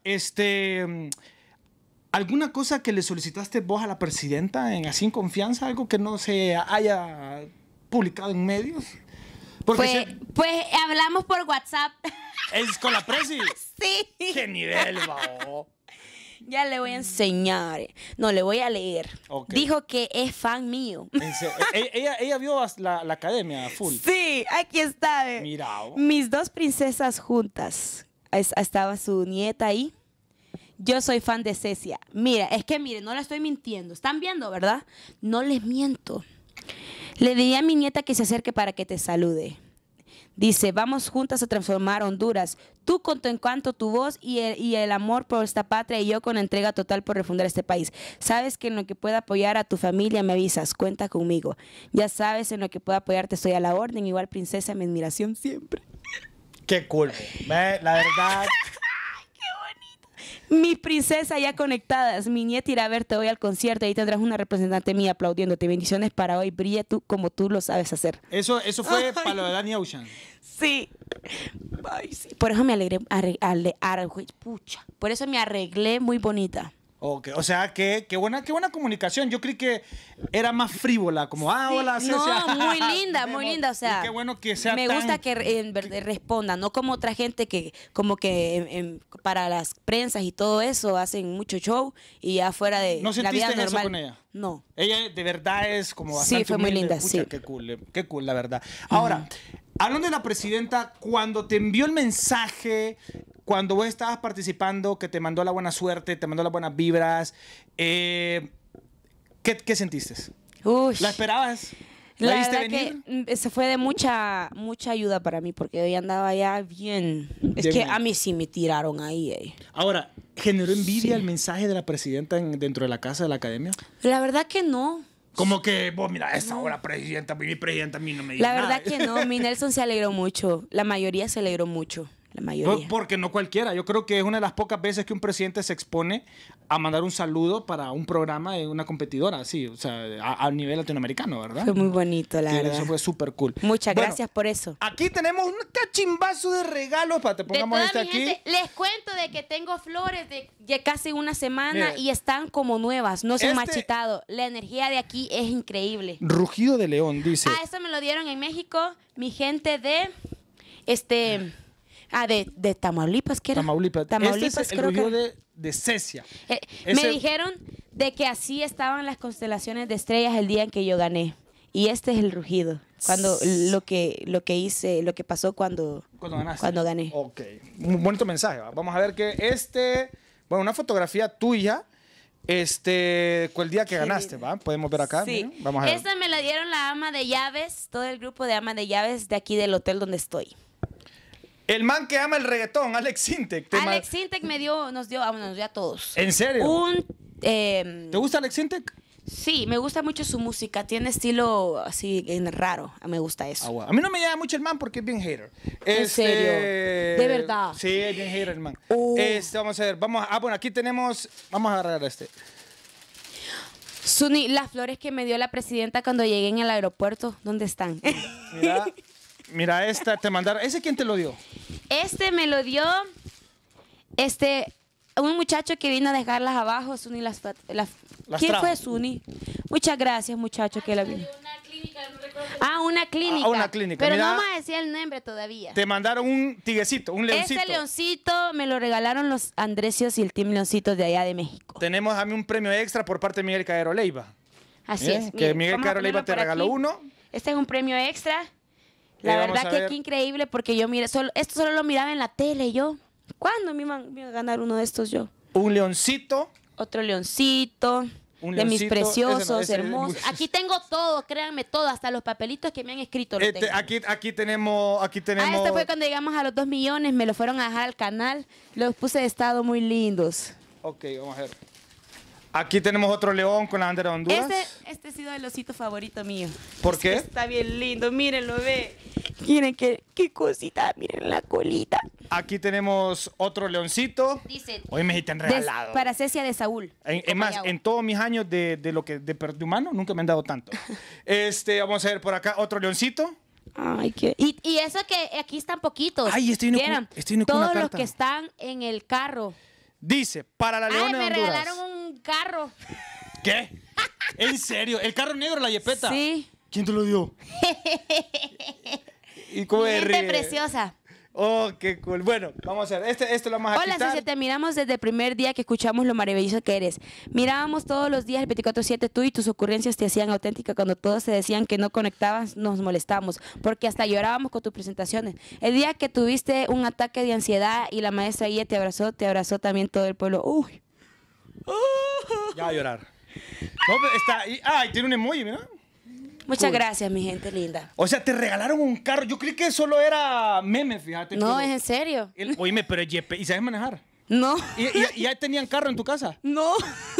¿alguna cosa que le solicitaste vos a la presidenta así en confianza? ¿Algo que no se haya publicado en medios? Pues hablamos por WhatsApp. ¿Es con la presi? Sí. ¡Qué nivel, babo! Ya le voy a enseñar. No, le voy a leer. Okay. Dijo que es fan mío. Ella vio la academia full. Sí, aquí está. Mira. Mis 2 princesas juntas. Estaba su nieta ahí. Yo soy fan de Cesia. Mira, es que miren, no la estoy mintiendo. Están viendo, ¿verdad? No les miento. Le diría a mi nieta que se acerque para que te salude. Dice, vamos juntas a transformar Honduras. Tú con tu encanto, tu voz y el amor por esta patria, y yo con entrega total por refundar este país. Sabes que en lo que pueda apoyar a tu familia me avisas, cuenta conmigo. Ya sabes, en lo que pueda apoyarte estoy a la orden. Igual, princesa, mi admiración siempre. Qué cool. La verdad. Qué bonito. Mis princesas ya conectadas. Mi nieta irá a verte hoy al concierto. Ahí tendrás una representante mía aplaudiéndote. Bendiciones para hoy. Brilla tú como tú lo sabes hacer. Eso fue para lo de Danny Ocean. Sí. Ay, sí. Por eso me alegré. Pucha. Por eso me arreglé muy bonita. Okay. O sea, qué buena comunicación. Yo creí que era más frívola, como, hola, Cecia. No, muy linda, muy linda. O sea, qué bueno que sea me gusta que responda, no como otra gente que, como que para las prensas y todo eso, hacen mucho show y ya fuera de la vida normal. ¿No sentiste eso con ella? No. Ella de verdad es como bastante humilde. Sí, fue muy linda, pucha, sí. Qué cool, la verdad. Ahora, hablando de la presidenta, cuando te envió el mensaje... Cuando vos estabas participando, que te mandó la buena suerte, te mandó las buenas vibras, ¿qué sentiste? Uy, ¿la esperabas? ¿La viste venir? Que se fue de mucha ayuda para mí, porque hoy andaba ya bien. Es que a mí sí me tiraron ahí. Ahora, ¿generó envidia el mensaje de la presidenta dentro de la casa de la academia? La verdad que no. Como que, vos, mira, esta hora presidenta, mi presidenta, a mí no me dijo nada. La verdad que no, mi Nelson se alegró mucho, la mayoría se alegró mucho. La mayoría. Porque no cualquiera. Yo creo que es una de las pocas veces que un presidente se expone a mandar un saludo para un programa de una competidora, así, o sea, a nivel latinoamericano, ¿verdad? Fue muy bonito, la verdad. Eso fue súper cool. Muchas gracias por eso. Aquí tenemos un cachimbazo de regalos para que te pongamos este aquí. Gente, les cuento de que tengo flores de casi una semana y están como nuevas, no se han marchitado. La energía de aquí es increíble. Rugido de León, dice. Ah, eso me lo dieron en México, mi gente de... de Tamaulipas, ¿qué era? Tamaulipas, este es el rugido de Cesia. Me dijeron de que así estaban las constelaciones de estrellas el día en que yo gané. Y este es el rugido. Cuando lo que hice, lo que pasó cuando ganaste. Cuando gané. Ok. Un bonito mensaje. Vamos a ver que bueno, una fotografía tuya. Con el día que ganaste, ¿va? Podemos ver acá. Sí. Miren, vamos a ver. Esta me la dieron la ama de llaves, todo el grupo de ama de llaves de aquí del hotel donde estoy. El man que ama el reggaetón, Alex Sintek. Alex Sintek nos dio a todos. ¿En serio? ¿Te gusta Alex Sintek? Sí, me gusta mucho su música. Tiene estilo así raro. Me gusta eso. A mí no me llama mucho el man porque es bien hater. ¿En serio? ¿De verdad? Sí, es bien hater el man. Vamos a ver. Bueno, aquí tenemos... Vamos a agarrar este. Suni, las flores que me dio la presidenta cuando llegué en el aeropuerto, ¿dónde están? Mira... Mira, esta te mandaron. ¿Ese quién te lo dio? Este me lo dio un muchacho que vino a dejarlas abajo, Suni las ¿Quién fue Suni? Muchas gracias, muchacho, que la vino. Una clínica, no recuerdo. Una clínica. Pero mira, no me decía el nombre todavía. Te mandaron un tiguecito, un leoncito. Este leoncito me lo regalaron los Andresios y el Team Leoncitos de allá de México. Tenemos a mí un premio extra por parte de Miguel Cadero Leiva. Así es. Que mire, Miguel Cadero Leiva te regaló uno. Este es un premio extra. La verdad que qué increíble, porque yo miré, esto solo lo miraba en la tele yo. ¿Cuándo me iba a ganar uno de estos yo? Un leoncito. Otro leoncito. Un de leoncito, mis preciosos, hermosos. Aquí tengo todo, créanme, todo, hasta los papelitos que me han escrito. Aquí tenemos. Ah, esto fue cuando llegamos a los 2 millones, me lo fueron a dejar al canal, los puse de estado muy lindos. Ok, vamos a ver. Aquí tenemos otro león con la bandera de Honduras. Este ha sido el osito favorito mío. ¿Por qué? Está bien lindo, mírenlo, ve. Miren qué cosita, miren la colita. Aquí tenemos otro leoncito. Dice, hoy me te han regalado. Para Cecia de Saúl. Es más, en todos mis años de humano nunca me han dado tanto. Vamos a ver por acá otro leoncito. Ay, y eso que aquí están poquitos. Ay, estoy con una carta. Todos los que están en el carro. Dice, para la leona de Honduras. Me regalaron un carro. ¿Qué? ¿En serio? ¿El carro negro, la yepeta? Sí. ¿Quién te lo dio? Y gente preciosa. Oh, qué cool. Bueno, vamos a hacer. Esto lo vamos a quitar. Hola, Cecia, te miramos desde el primer día que escuchamos lo maravilloso que eres. Mirábamos todos los días el 24/7, tú y tus ocurrencias te hacían auténtica. Cuando todos te decían que no conectabas, nos molestamos, porque hasta llorábamos con tus presentaciones. El día que tuviste un ataque de ansiedad y la maestra ella te abrazó también todo el pueblo. Uy. Ya va a llorar. No, está ahí. Ay, tiene un emoji, ¿no? Muchas gracias, mi gente linda. O sea, te regalaron un carro. Yo creí que solo era meme, fíjate. No, es en serio. Oíme, pero es yepe. ¿Y sabes manejar? No. ¿Y ya tenían carro en tu casa? No.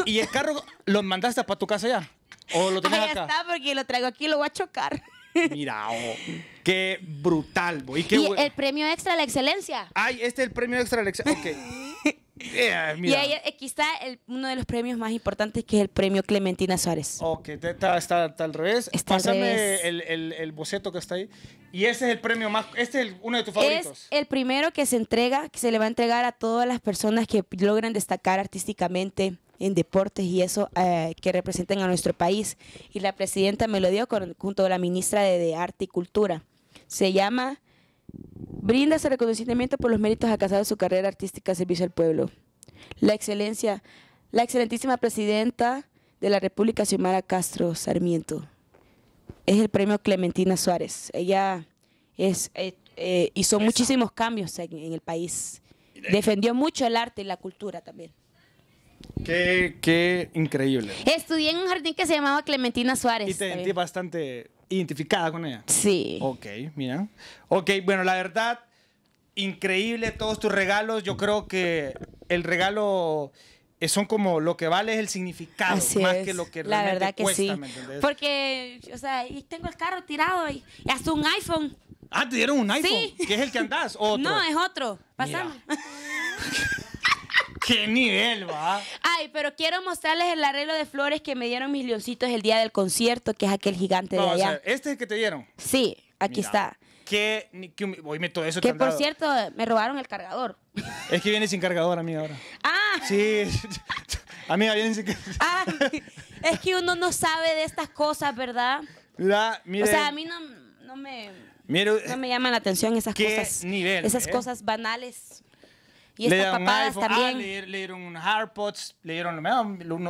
¿Y el carro lo mandaste para tu casa ya? ¿O lo tenías acá? Ya está, porque lo traigo aquí y lo voy a chocar. Mira, qué brutal, boy. ¿Y el premio extra a la excelencia? Ay, este es el premio extra a la excelencia. Ok. Y ahí, aquí está uno de los premios más importantes, que es el premio Clementina Suárez. Ok, está al revés. Está Pásame al revés. El boceto que está ahí. Y ese es el premio más, este es uno de tus favoritos. Es el primero que se entrega, que se le va a entregar a todas las personas que logran destacar artísticamente en deportes y eso, que representan a nuestro país. Y la presidenta me lo dio junto a la ministra de Arte y Cultura. Se llama... Brinda su reconocimiento por los méritos alcanzados en su carrera artística, servicio al pueblo. La excelentísima presidenta de la República, Xiomara Castro Sarmiento. Es el premio Clementina Suárez. Ella es, hizo muchísimos cambios en el país. Defendió mucho el arte y la cultura también. Qué increíble. Estudié en un jardín que se llamaba Clementina Suárez. Y te sentí bastante identificada con ella. Sí. Ok, mira. Ok, bueno, la verdad, increíble todos tus regalos. Yo creo que el regalo son como lo que vale es el significado, así más es. Que lo que realmente la verdad que cuesta, sí. ¿Me entendés? Porque, o sea, y tengo el carro tirado y hasta un iPhone. Ah, te dieron un iPhone. ¿Sí? ¿Qué es el que andás? ¿Otro? No, es otro. Pasamos. ¡Qué nivel, va! Ay, pero quiero mostrarles el arreglo de flores que me dieron mis leoncitos el día del concierto, que es aquel gigante de allá. O sea, ¿este es el que te dieron? Sí, aquí está. ¿Qué? Oíme, todo eso que por cierto, me robaron el cargador. Es que viene sin cargador, amiga, ahora. ¡Ah! Sí, amiga, viene sin cargador. Ah, es que uno no sabe de estas cosas, ¿verdad? Mire, o sea, a mí no me llaman la atención esas cosas. ¡Qué nivel! Esas cosas banales. Y le dieron papadas también. Le dieron un AirPods, le dieron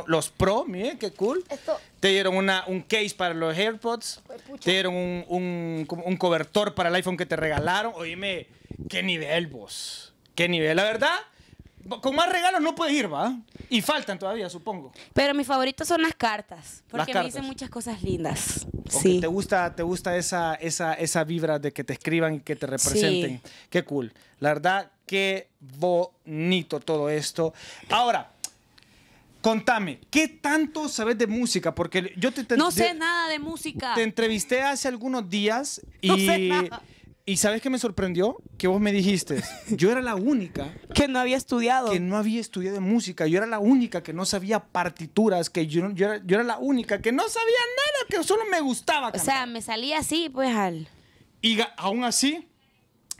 los Pro, miren, qué cool. Esto. Te dieron un case para los AirPods, te dieron un cobertor para el iPhone que te regalaron. Oíme, qué nivel vos, qué nivel. La verdad, con más regalos no puedes ir, ¿va? Y faltan todavía, supongo. Pero mis favoritos son las cartas, porque me dicen muchas cosas lindas. Sí. ¿Te gusta esa vibra de que te escriban y que te representen? Sí. Qué cool. La verdad, qué bonito todo esto. Ahora, contame, ¿qué tanto sabes de música? Porque yo no sé nada de música. Te entrevisté hace algunos días y... No sé nada. ¿Y sabes qué me sorprendió? Que vos me dijiste, yo era la única... que no había estudiado. Que no había estudiado música. Yo era la única que no sabía partituras, que yo era la única que no sabía nada, que solo me gustaba cantar. O sea, me salía así, pues, Y aún así,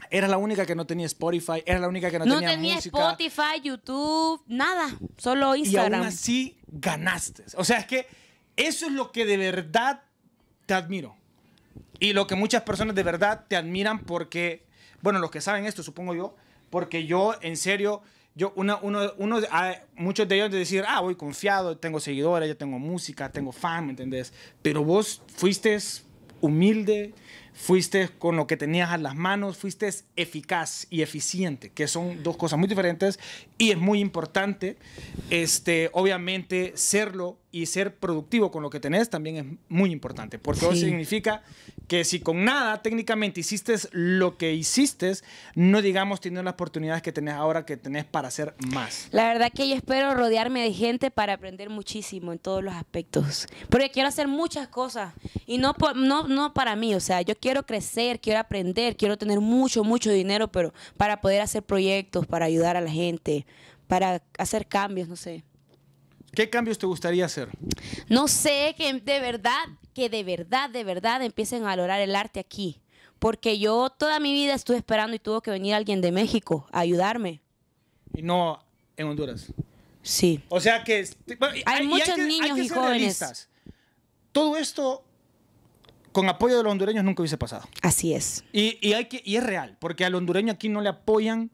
era la única que no tenía Spotify, era la única que no tenía música. No tenía Spotify, YouTube, nada. Solo Instagram. Y aún así, ganaste. O sea, es que eso es lo que de verdad te admiro. Y lo que muchas personas de verdad te admiran porque, bueno, los que saben esto, supongo yo, porque yo, en serio, muchos de ellos de decir, voy confiado, tengo seguidores, yo tengo música, tengo fan, ¿me entendés? Pero vos fuiste humilde, fuiste con lo que tenías a las manos, fuiste eficaz y eficiente, que son dos cosas muy diferentes y es muy importante, obviamente, serlo y ser productivo con lo que tenés también es muy importante, porque sí. Eso significa que si con nada técnicamente hiciste lo que hiciste, no digamos teniendo las oportunidades que tenés ahora, que tenés para hacer más. La verdad que yo espero rodearme de gente para aprender muchísimo en todos los aspectos, porque quiero hacer muchas cosas y no para mí, o sea, yo quiero crecer, quiero aprender, quiero tener mucho dinero, pero para poder hacer proyectos, para ayudar a la gente, para hacer cambios, no sé. ¿Qué cambios te gustaría hacer? No sé, que de verdad empiecen a valorar el arte aquí. Porque yo toda mi vida estuve esperando y tuvo que venir alguien de México a ayudarme. Y no en Honduras. Sí. O sea que... Bueno, hay muchos niños y jóvenes. Realistas. Todo esto... Con apoyo de los hondureños nunca hubiese pasado. Así es. Y es real, porque al hondureño aquí no le apoyan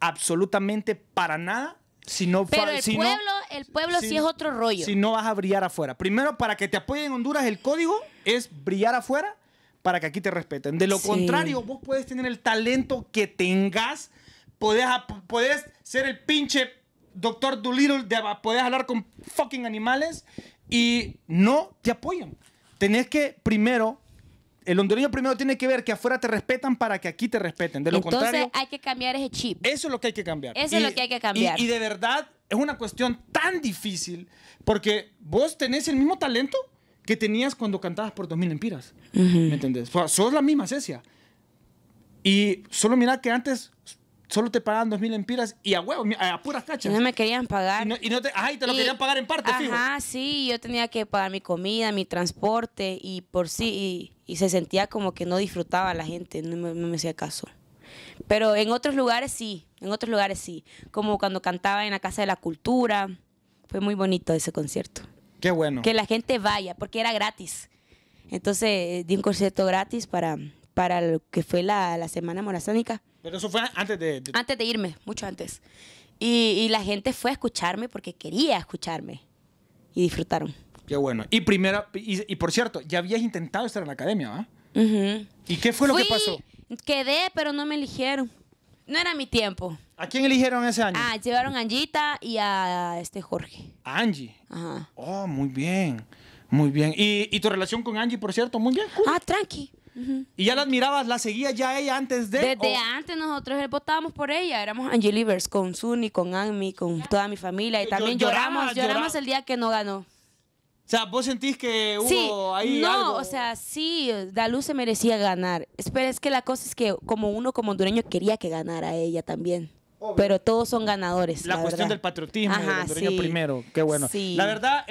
absolutamente para nada. Pero el pueblo sí es otro rollo. Si no vas a brillar afuera. Primero, para que te apoyen en Honduras, el código es brillar afuera para que aquí te respeten. De lo contrario, vos puedes tener el talento que tengas, podés ser el pinche Doctor Dolittle, podés hablar con fucking animales y no te apoyan. Tenés que primero... El hondureño primero tiene que ver que afuera te respetan para que aquí te respeten. De lo contrario, hay que cambiar ese chip. Eso es lo que hay que cambiar. Eso es lo que hay que cambiar. Y de verdad es una cuestión tan difícil porque vos tenés el mismo talento que tenías cuando cantabas por 2000 lempiras. ¿Me entendés? O sea, sos la misma Cesia. Y solo mirá que antes solo te pagaban 2000 lempiras y a huevo, a puras cachas. No me querían pagar. Y te lo querían pagar en parte, fijo. Ajá, sí, yo tenía que pagar mi comida, mi transporte y por sí. Y se sentía como que no disfrutaba a la gente, no me hacía caso. Pero en otros lugares sí, como cuando cantaba en la Casa de la Cultura, fue muy bonito ese concierto. Qué bueno. Que la gente vaya, porque era gratis. Entonces di un concierto gratis para lo que fue la Semana Morazánica. Pero eso fue antes de... Antes de irme, mucho antes. Y la gente fue a escucharme porque quería escucharme y disfrutaron. Qué bueno. Y por cierto, ya habías intentado estar en la academia, ¿verdad? Uh-huh. ¿Y qué fue lo que pasó? Quedé, pero no me eligieron. No era mi tiempo. ¿A quién eligieron ese año? Ah, llevaron a Angita y a Jorge. ¿A Angie? Ajá. Oh, muy bien. Muy bien. ¿Y tu relación con Angie, por cierto? Muy bien. Cool. Ah, tranqui. Uh-huh. ¿Y ya la admirabas? ¿La seguías ya ella antes de...? Desde antes nosotros votábamos por ella. Éramos Angie Livers con Suni, con Anmi, con toda mi familia. Y también lloramos el día que no ganó. O sea, ¿vos sentís que hubo ahí algo? O sea, sí, Dalú se merecía ganar. Pero es que la cosa es que como hondureño quería que ganara ella también. Obvio. Pero todos son ganadores. La cuestión del patriotismo, del hondureño primero. Qué bueno. Sí. La verdad,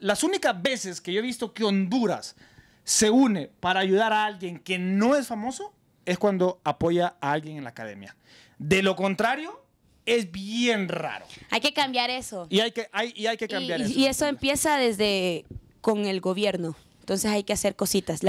las únicas veces que yo he visto que Honduras se une para ayudar a alguien que no es famoso es cuando apoya a alguien en la academia. De lo contrario, es bien raro. Hay que cambiar eso. Y eso empieza desde con el gobierno. Entonces hay que hacer cositas.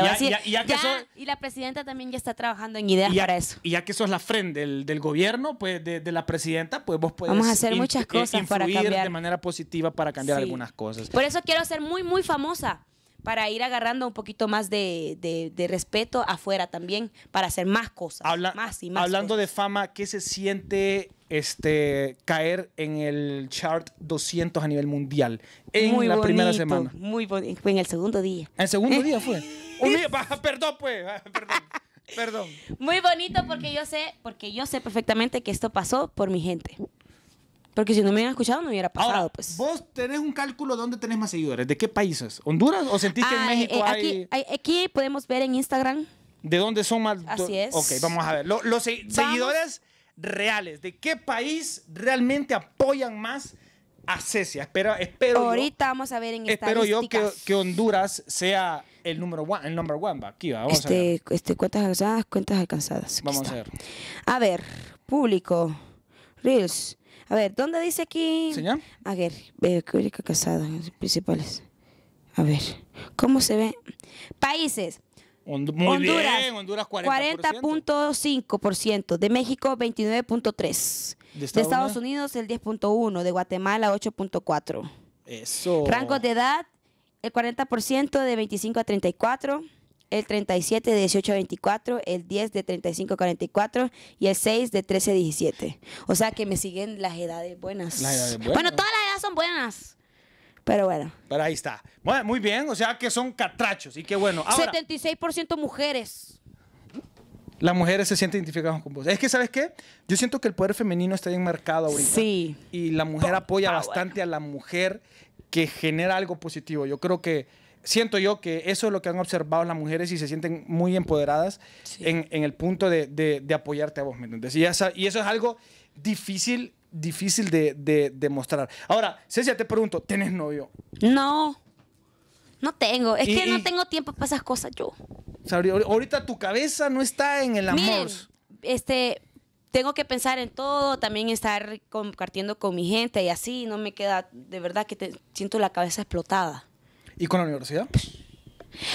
Y la presidenta también ya está trabajando en ideas para eso. Y ya que sos la friend del gobierno, pues de la presidenta, pues vos podés... Vamos a hacer muchas cosas para cambiar. De manera positiva para cambiar algunas cosas. Por eso quiero ser muy, muy famosa, para ir agarrando un poquito más de respeto afuera también, para hacer más cosas, más y más cosas. Hablando de fama, ¿qué se siente caer en el chart 200 a nivel mundial en muy primera semana? Muy bonito, en el segundo día. ¿En el segundo día fue? Un día, perdón pues, perdón. Muy bonito porque yo sé perfectamente que esto pasó por mi gente. Porque si no me hubieran escuchado, no hubiera pasado. Ahora, pues. ¿Vos tenés un cálculo de dónde tenés más seguidores? ¿De qué países? ¿Honduras? ¿O sentís que en México hay...? Aquí podemos ver en Instagram. ¿De dónde son más...? Así es. Ok, vamos a ver. Los seguidores reales. ¿De qué país realmente apoyan más a Cesia? Ahorita vamos a ver en estadísticas. Espero yo que Honduras sea el número uno, el number one. Aquí va, vamos a ver. Cuentas alcanzadas. Vamos a ver. A ver, público. Reels. A ver, ¿dónde dice aquí? ¿Señor? A ver, público casado, principales. A ver, ¿cómo se ve? Países. Honduras 40.5%. De México, 29.3%. De Estados Unidos, el 10.1%. De Guatemala, 8.4%. Eso. Rangos de edad, el 40% de 25 a 34. El 37 de 18 a 24, el 10 de 35 a 44 y el 6 de 13 a 17. O sea que me siguen las edades buenas. Bueno, todas las edades son buenas. Pero bueno. Pero ahí está. Bueno, muy bien, o sea que son catrachos y qué bueno. Ahora, 76% mujeres. Las mujeres se sienten identificadas con vos. Es que, ¿sabes qué? Yo siento que el poder femenino está bien marcado ahorita. Sí. Y la mujer apoya bastante a la mujer, que genera algo positivo. Yo creo que... Siento yo que eso es lo que han observado las mujeres y se sienten muy empoderadas en el punto de apoyarte a vos, ¿me entiendes? Y eso es algo difícil de mostrar. Ahora, Cesia, te pregunto, ¿tenés novio? No, no tengo. Es que no tengo tiempo para esas cosas yo. Ahorita tu cabeza no está en el amor. Miren, tengo que pensar en todo, también estar compartiendo con mi gente y así, no me queda, de verdad que siento la cabeza explotada. ¿Y con la universidad?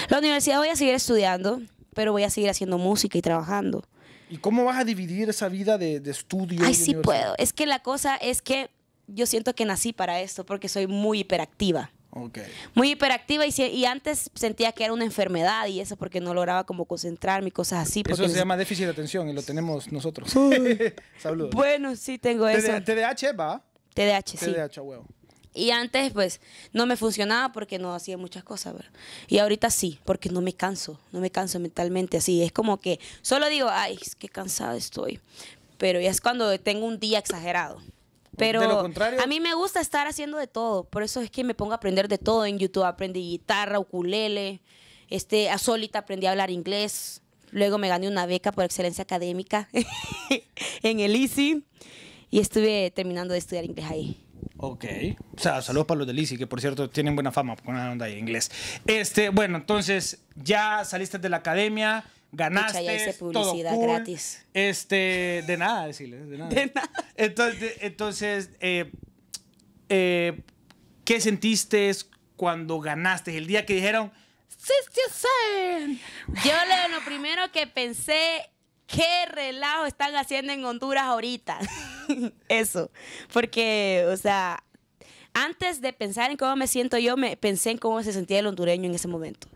La universidad voy a seguir estudiando, pero voy a seguir haciendo música y trabajando. ¿Y cómo vas a dividir esa vida de estudio? Ay, sí puedo. Es que la cosa es que yo siento que nací para esto porque soy muy hiperactiva. Okay. Muy hiperactiva y antes sentía que era una enfermedad y eso porque no lograba como concentrarme y cosas así. Eso se llama déficit de atención y lo tenemos nosotros. Saludos. Bueno, sí tengo eso. TDAH, ¿va? TDAH, sí. TDAH, huevo. Y antes, pues, no me funcionaba porque no hacía muchas cosas, ¿verdad? Y ahorita sí, porque no me canso mentalmente así. Es como que solo digo, ay, qué cansada estoy. Pero ya es cuando tengo un día exagerado. Pero de lo contrario, a mí me gusta estar haciendo de todo. Por eso es que me pongo a aprender de todo en YouTube. Aprendí guitarra, ukulele. Solita aprendí a hablar inglés. Luego me gané una beca por excelencia académica en el ICI y estuve terminando de estudiar inglés ahí. Ok, o sea, saludos para los del ICI, que por cierto tienen buena fama con la onda de inglés. Bueno, entonces ya saliste de la academia, ganaste, pucha, ya hice publicidad todo cool, gratis. De nada decirles, de nada. De nada. Entonces, ¿qué sentiste cuando ganaste? El día que dijeron, Cesia Sáenz. Yo lo primero que pensé, ¿qué relajo están haciendo en Honduras ahorita? Eso, porque, o sea, antes de pensar en cómo me siento yo, me pensé en cómo se sentía el hondureño en ese momento.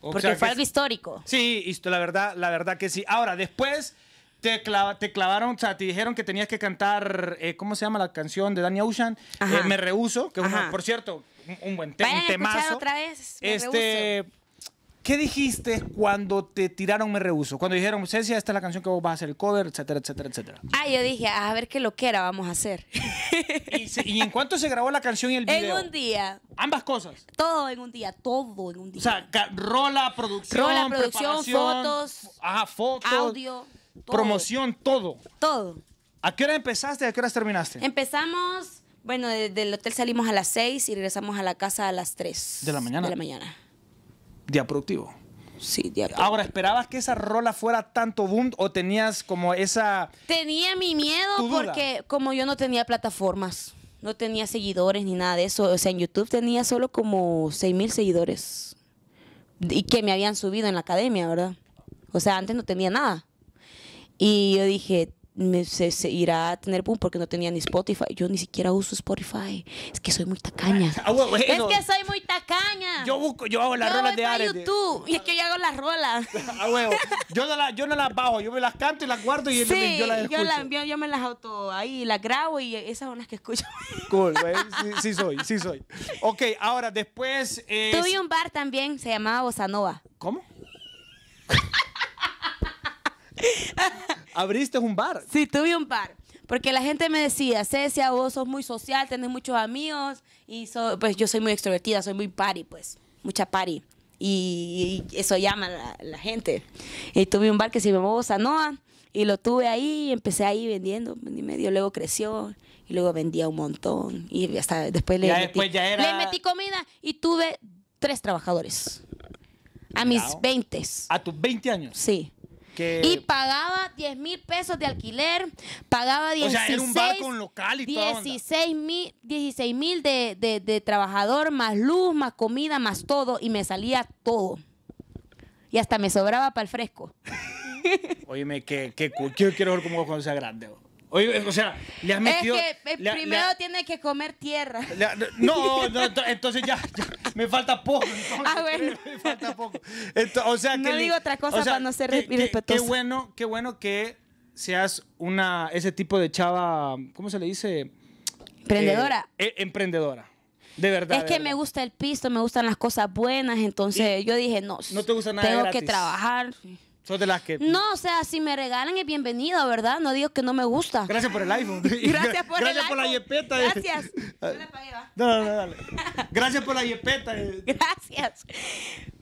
Porque fue algo histórico. Sí, la verdad que sí. Ahora, después te clavaron, o sea, te dijeron que tenías que cantar, ¿cómo se llama la canción de Danny Ocean? Me Rehuso, que por cierto, un buen tema. Temazo. Otra vez, Me Rehuso. ¿Qué dijiste cuando te tiraron Me Rehuso? Cuando dijeron, Cesia, esta es la canción que vos vas a hacer el cover, etcétera, etcétera, etcétera. Ah, yo dije, a ver qué loquera vamos a hacer. ¿Y en cuánto se grabó la canción y el video? En un día. ¿Ambas cosas? Todo en un día, todo en un día. O sea, rola, producción, fotos, audio, todo. Promoción, todo. Todo. ¿A qué hora empezaste y a qué horas terminaste? Empezamos, bueno, del hotel salimos a las 6 y regresamos a la casa a las 3. ¿De la mañana? De la mañana. Día productivo. Sí, día productivo. Ahora, ¿esperabas que esa rola fuera tanto boom o tenías como esa... Tenía mi miedo porque como yo no tenía plataformas, no tenía seguidores ni nada de eso. O sea, en YouTube tenía solo como 6,000 seguidores y que me habían subido en la academia, ¿verdad? O sea, antes no tenía nada. Y yo dije, se irá a tener boom porque no tenía ni Spotify. Yo ni siquiera uso Spotify. Es que soy muy tacaña. Yo hago las rolas de Ares. YouTube. Y es que yo hago las rolas. Yo no las bajo. Yo me las canto y las guardo y yo las escucho. Yo me las auto ahí, las grabo y esas son las que escucho. Cool, güey. Sí soy. Ok, ahora después... Tuve un bar también, se llamaba Bossa Nova. ¿Cómo? ¿Abriste un bar? Sí, tuve un bar. Porque la gente me decía, Cesia, vos sos muy social, tenés muchos amigos. Y pues yo soy muy extrovertida, soy muy party, pues. Mucha party. Y eso llama la gente. Y tuve un bar que se llamó Bossa Nova. Y lo tuve ahí, empecé ahí vendiendo. Y medio, luego creció. Y luego vendía un montón. Y hasta después le metí comida. Y tuve 3 trabajadores. A mis 20. ¿A tus 20 años? Sí. Y pagaba 10,000 pesos de alquiler, pagaba 16, o sea, era un bar con local y 16,000 de trabajador, más luz, más comida, más todo, y me salía todo. Y hasta me sobraba para el fresco. Óyeme, yo quiero ver cómo cuando sea grande. Oye, o sea, le has metido... Es que primero tiene que comer tierra. Entonces ya me falta poco. Me falta poco. O sea, no digo otra cosa para no ser irrespetuosa. Qué bueno que seas ese tipo de chava, ¿cómo se le dice? Emprendedora. Emprendedora. De verdad. Es que me gusta el pisto, me gustan las cosas buenas, entonces yo dije, no, no te gusta nada gratis. Tengo que trabajar. De las que... No, o sea, si me regalan es bienvenido, ¿verdad? No digo que no me gusta. Gracias por el iPhone. Gracias por la yepeta. Gracias. Yo la pagué, ¿va? No, dale. Gracias por la yepeta. Gracias.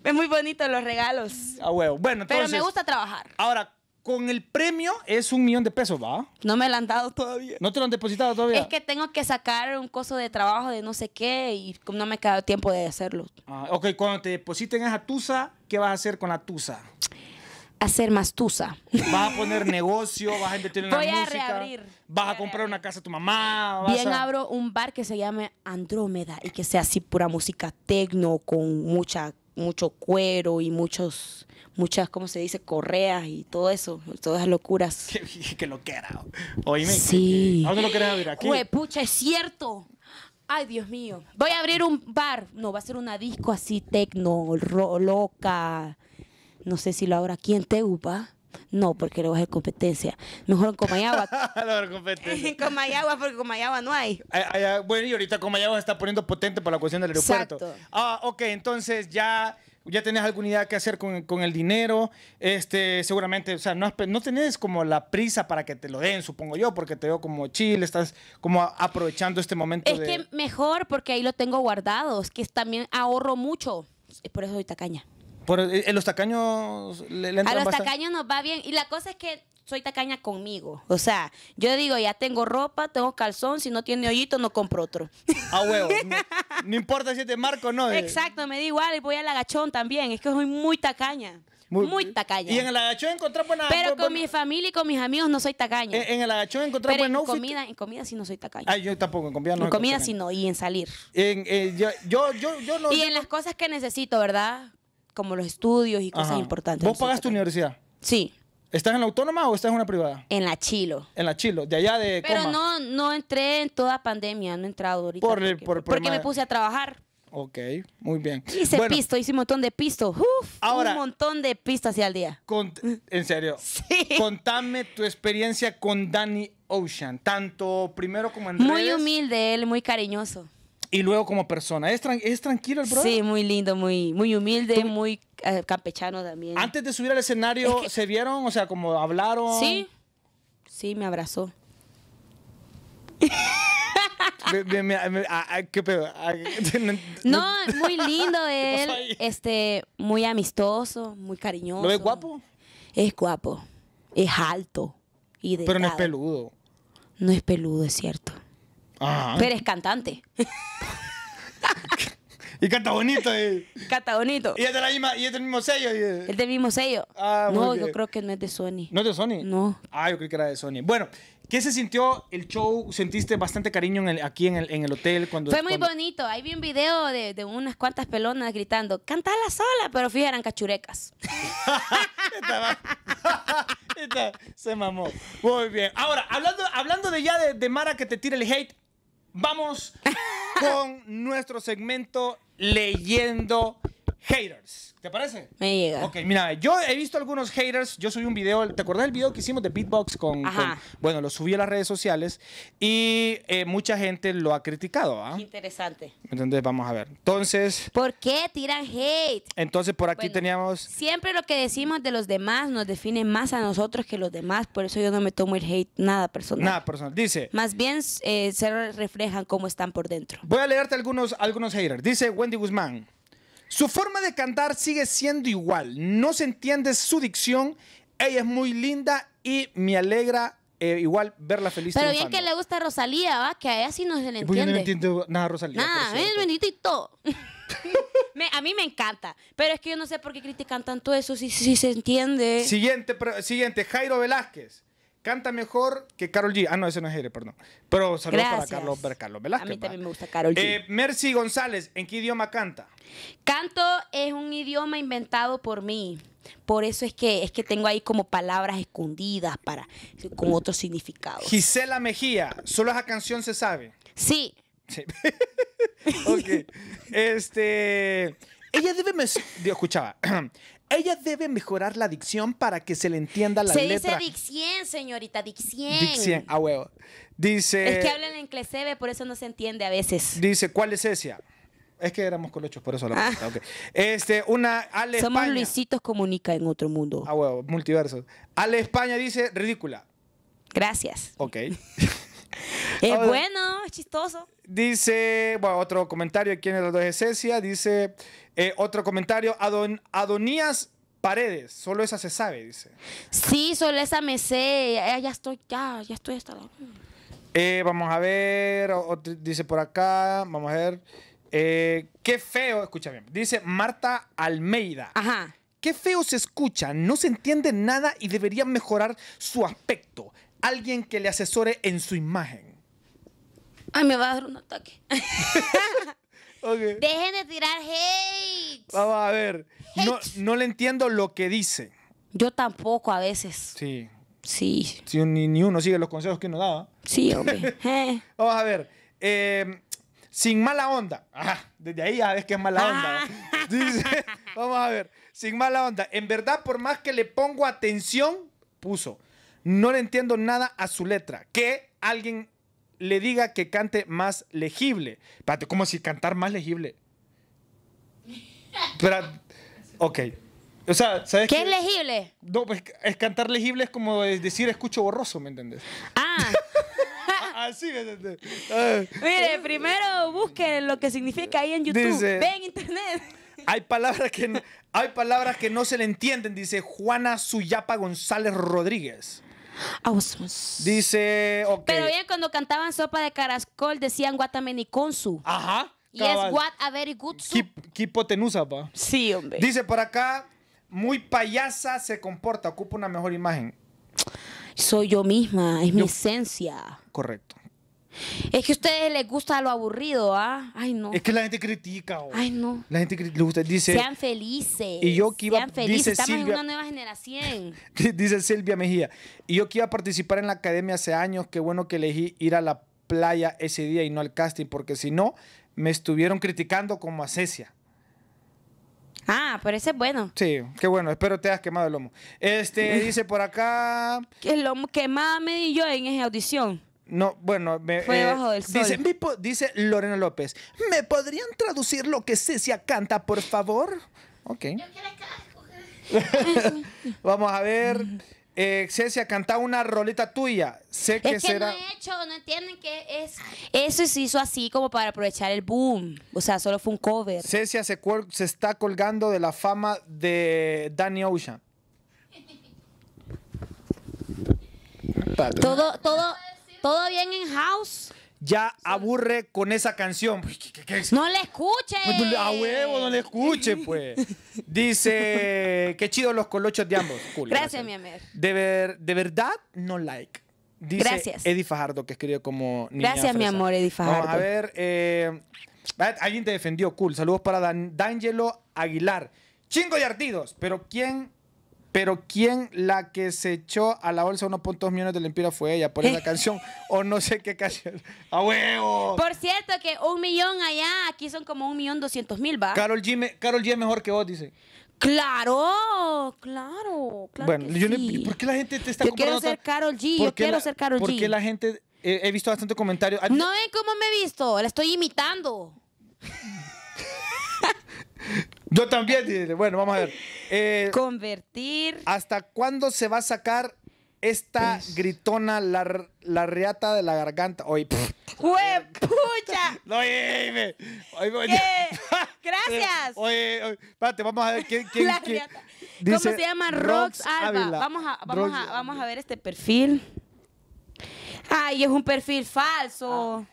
Es muy bonito los regalos. A huevo. Bueno, entonces... Pero me gusta trabajar. Ahora, con el premio es 1,000,000 de pesos, ¿va? No me lo han dado todavía. ¿No te lo han depositado todavía? Es que tengo que sacar un coso de trabajo de no sé qué y no me queda tiempo de hacerlo. Ah, ok, cuando te depositen esa tusa, ¿qué vas a hacer con la tusa? Hacer más tusa. Vas a poner negocio, vas a invertir en la música. Voy a reabrir. Vas a comprar una casa a tu mamá. Abro un bar que se llame Andrómeda y que sea así pura música tecno con mucho cuero y muchas, ¿cómo se dice? Correas y todo eso, todas esas locuras. Qué loquera. Oíme. Sí. ¿A dónde lo querés abrir? ¿Aquí? Pucha, es cierto. Ay, Dios mío. Voy a abrir un bar. No, va a ser una disco así tecno, loca. No sé si lo habrá aquí en Tegupa. No, porque luego es competencia. Mejor en Comayagua. En Comayagua, porque Comayagua no hay. Bueno, y ahorita Comayagua se está poniendo potente por la cuestión del aeropuerto. Exacto. Ah, ok, entonces ya tenés alguna idea que hacer con el dinero. Seguramente, o sea, no tenés como la prisa para que te lo den, supongo yo, porque te veo como chill, estás como aprovechando este momento. Es que mejor, porque ahí lo tengo guardado, es que también ahorro mucho. Es por eso soy tacaña. Los tacaños le entran. A los tacaños nos va bien. Y la cosa es que soy tacaña conmigo. O sea, yo digo, ya tengo ropa, tengo calzón. Si no tiene hoyito, no compro otro. Ah, huevo. No importa si es de marco o no. Exacto, me da igual. Y voy al agachón también. Es que soy muy tacaña. Muy tacaña. Y en el agachón encontrar buena... Pero con mi familia y con mis amigos no soy tacaña. En el agachón encontrar buena outfit. En comida sí no soy tacaña. Ah, yo tampoco. En comida no. En comida sí no. Y en salir. Yo no. Y en las cosas que necesito, ¿verdad? Como los estudios y cosas importantes. ¿Vos pagas tu universidad? Sí. ¿Estás en la autónoma o estás en una privada? En la Chilo. En la Chilo, de allá de Comas. Pero no entré en toda pandemia, no he entrado ahorita. Porque me puse a trabajar. Ok, muy bien. Hice pisto, hice un montón de pisto. Uf, ahora, un montón de pisto hacia el día. ¿En serio? Sí. Contame tu experiencia con Danny Ocean, tanto primero como en redes. Muy humilde él, muy cariñoso. Y luego como persona, ¿es tranquilo el brother? Sí, muy lindo, muy humilde, muy campechano también. Antes de subir al escenario, ¿se vieron? O sea, como hablaron. Sí, me abrazó. ¿Qué pedo? No, muy lindo él, muy amistoso, muy cariñoso. ¿Lo ves guapo? Es guapo, es alto y delgado. Pero no es peludo. No es peludo, es cierto. Ajá. Pero es cantante. Y canta bonito. Canta bonito. ¿Y es del mismo sello? Es del mismo sello. Ah, no, yo creo que no es de Sony. ¿No es de Sony? No. Ah, yo creí que era de Sony. Bueno, ¿qué se sintió el show? ¿Sentiste bastante cariño aquí en el hotel? Fue muy bonito. Ahí vi un video de unas cuantas pelonas gritando, cantala sola, pero fíjate, eran cachurecas. Se mamó. Muy bien. Ahora, hablando de ya de Mara que te tira el hate, vamos con nuestro segmento Leyendo Haters. ¿Te parece? Me llega. Ok, mira, yo he visto algunos haters. Yo subí un video. ¿Te acordás del video que hicimos de beatbox con bueno, lo subí a las redes sociales y mucha gente lo ha criticado. Qué interesante. Entonces, vamos a ver. Entonces... ¿Por qué tiran hate? Entonces, por aquí teníamos... Siempre lo que decimos de los demás nos define más a nosotros que los demás. Por eso yo no me tomo el hate nada personal. Nada personal. Dice... Más bien se reflejan cómo están por dentro. Voy a leerte algunos haters. Dice Wendy Guzmán. Su forma de cantar sigue siendo igual. No se entiende su dicción. Ella es muy linda y me alegra igual verla feliz. Pero bien que le gusta Rosalía, ¿va? Que a ella sí no se le entiende. Yo no entiendo nada a Rosalía. Nada, es bonito y todo. A mí me encanta. Pero es que yo no sé por qué critican tanto eso si se entiende. Siguiente, Jairo Velázquez. Canta mejor que Karol G. Ah, no, ese no es Jere, perdón. Pero saludos para Carlos Velázquez. A mí también me gusta Karol G. Mercy González, ¿en qué idioma canta? Canto es un idioma inventado por mí. Por eso es que tengo ahí como palabras escondidas con otros significados. Gisela Mejía, ¿solo esa canción se sabe? Sí. Ok. Ella debe mejorar la dicción para que se le entienda la letra. Se dice dicción, señorita, dicción. Dicción, a huevo. Dice... Es que hablan en clecebe, por eso no se entiende a veces. Dice, ¿cuál es esa? Es que éramos colochos, por eso la pregunta. Okay. Ale Somos España. Luisitos comunica en otro mundo. A huevo, multiverso. Ale España dice, ridícula. Gracias. Ok. Es bueno, es chistoso. Dice, bueno, otro comentario aquí en el de Cesia. Dice, otro comentario, Adonías Paredes. Solo esa se sabe, dice. Sí, solo esa me sé. Ya estoy hasta la... vamos a ver, dice por acá, vamos a ver. Qué feo, escúchame. Dice Marta Almeida. Ajá. Qué feo se escucha, no se entiende nada y deberían mejorar su aspecto. Alguien que le asesore en su imagen. Ay, me va a dar un ataque. Okay. Dejen de tirar hate. Vamos a ver. No le entiendo lo que dice. Yo tampoco a veces. Sí. Sí, ni uno sigue los consejos que nos daba. Sí, hombre. Vamos a ver. Sin mala onda. Ajá, desde ahí ya ves que es mala onda. Dice, vamos a ver. Sin mala onda. En verdad, por más que le pongo atención, no le entiendo nada a su letra. Que alguien le diga que cante más legible. Espérate, ¿cómo si cantar más legible? Espera, ok. O sea, ¿sabes qué? ¿Qué es legible? No, pues cantar legible es como decir escucho borroso, ¿me entendés? Así, ¿me entendés? Mire, primero busquen lo que significa ahí en YouTube. Ven internet. Hay palabras que no se le entienden, dice Juana Suyapa González Rodríguez. Dice, okay. Pero bien, cuando cantaban sopa de caracol decían guatameniconsu. Ajá. Y es what a very good soup. Hipotenusa, pa. Sí, hombre. Dice por acá, muy payasa se comporta, ocupa una mejor imagen. Soy yo misma, es mi esencia. Correcto. Es que a ustedes les gusta lo aburrido, ¿ah? Ay, no. Es que la gente critica. Oh. Ay, no. La gente critica, usted dice. Sean felices. Y yo que iba, sean felices. Estamos Silvia, en una nueva generación. Dice Silvia Mejía. Y yo que iba a participar en la academia hace años. Qué bueno que elegí ir a la playa ese día y no al casting, porque si no, me estuvieron criticando como a Cesia. Ah, pero ese es bueno. Sí, qué bueno. Espero te hayas quemado el lomo. Dice por acá. El lomo quemado me di yo en esa audición. No, bueno, fue debajo del sol. Dice Lorena López, ¿me podrían traducir lo que Cecia canta, por favor? Ok. Yo quiero. Vamos a ver. Cecia, canta una rolita tuya. Sé que será. No he hecho, no entienden que es. Eso se hizo así como para aprovechar el boom. O sea, solo fue un cover. Cecia se está colgando de la fama de Danny Ocean. Todo bien en house. Ya aburre con esa canción. No le escuche. A huevo, no le escuche, pues. Dice, qué chido los colochos de ambos. Cool, gracias, mi amor. De verdad, no like. Dice, gracias. Eddie Fajardo, que escribió como niña. Gracias, fresa. Mi amor, Eddie Fajardo. Vamos a ver. Alguien te defendió, cool. Saludos para D'Angelo Aguilar. Chingo de ardidos, pero ¿quién? Pero quien la que se echó a la bolsa 1.2 millones de lempiras fue ella por esa canción, o no sé qué canción. ¡A huevo! Por cierto, que 1 millón allá, aquí son como 1.200.000, ¿va? Karol G es mejor que vos, dice. ¡Claro! Bueno, que yo sí. ¿Por qué la gente te está comprando? Yo quiero ser Karol G, Porque la gente, he visto bastante comentarios. ¿No ven cómo me he visto? La estoy imitando. Yo también, bueno, vamos a ver. Convertir. ¿Hasta cuándo se va a sacar esta gritona, la reata de la garganta? Oye, ¡huepucha! No, oye. Gracias. Oye, espérate, vamos a ver quién la reata. ¿Cómo se llama? Rox Alba. Vamos a ver este perfil. Ay, es un perfil falso.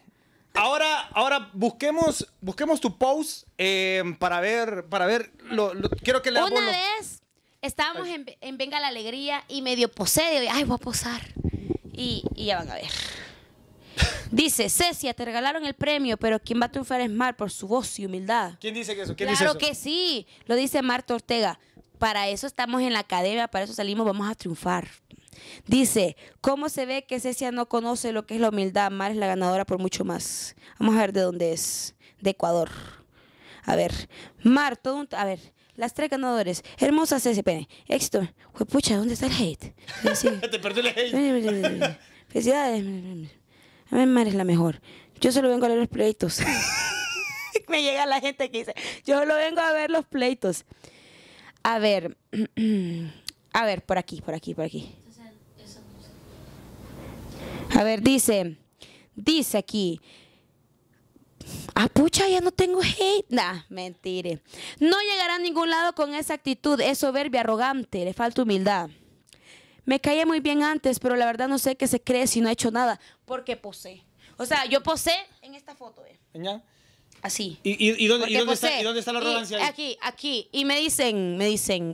Ahora busquemos tu post para ver quiero que leamos. Una vez estábamos en Venga la Alegría y medio posé, ay, voy a posar. Y ya van a ver. Dice, Cecia, te regalaron el premio, pero quien va a triunfar es Mar por su voz y humildad. ¿Quién dice eso? Claro que sí, lo dice Mar Ortega. Para eso estamos en la academia, para eso salimos, vamos a triunfar. Dice, ¿cómo se ve que Cecia no conoce lo que es la humildad? Mar es la ganadora por mucho más. Vamos a ver de dónde es. De Ecuador. A ver, Mar, a ver, las tres ganadores. Hermosa Cecia, pene. Éxito. Pucha, ¿dónde está el hate? Te perdí el hate. Felicidades. A ver, Mar es la mejor. Yo solo vengo a leer los pleitos. Me llega la gente que dice, yo solo vengo a ver los pleitos. A ver. A ver, por aquí. A ver, dice aquí. Ah, pucha, ya no tengo hate. Nah, mentire. No llegará a ningún lado con esa actitud. Es soberbia, arrogante, le falta humildad. Me caía muy bien antes, pero la verdad no sé qué se cree si no ha hecho nada. Porque posé. O sea, yo posé en esta foto. Así. ¿Y dónde está la arrogancia? Aquí. Y me dicen,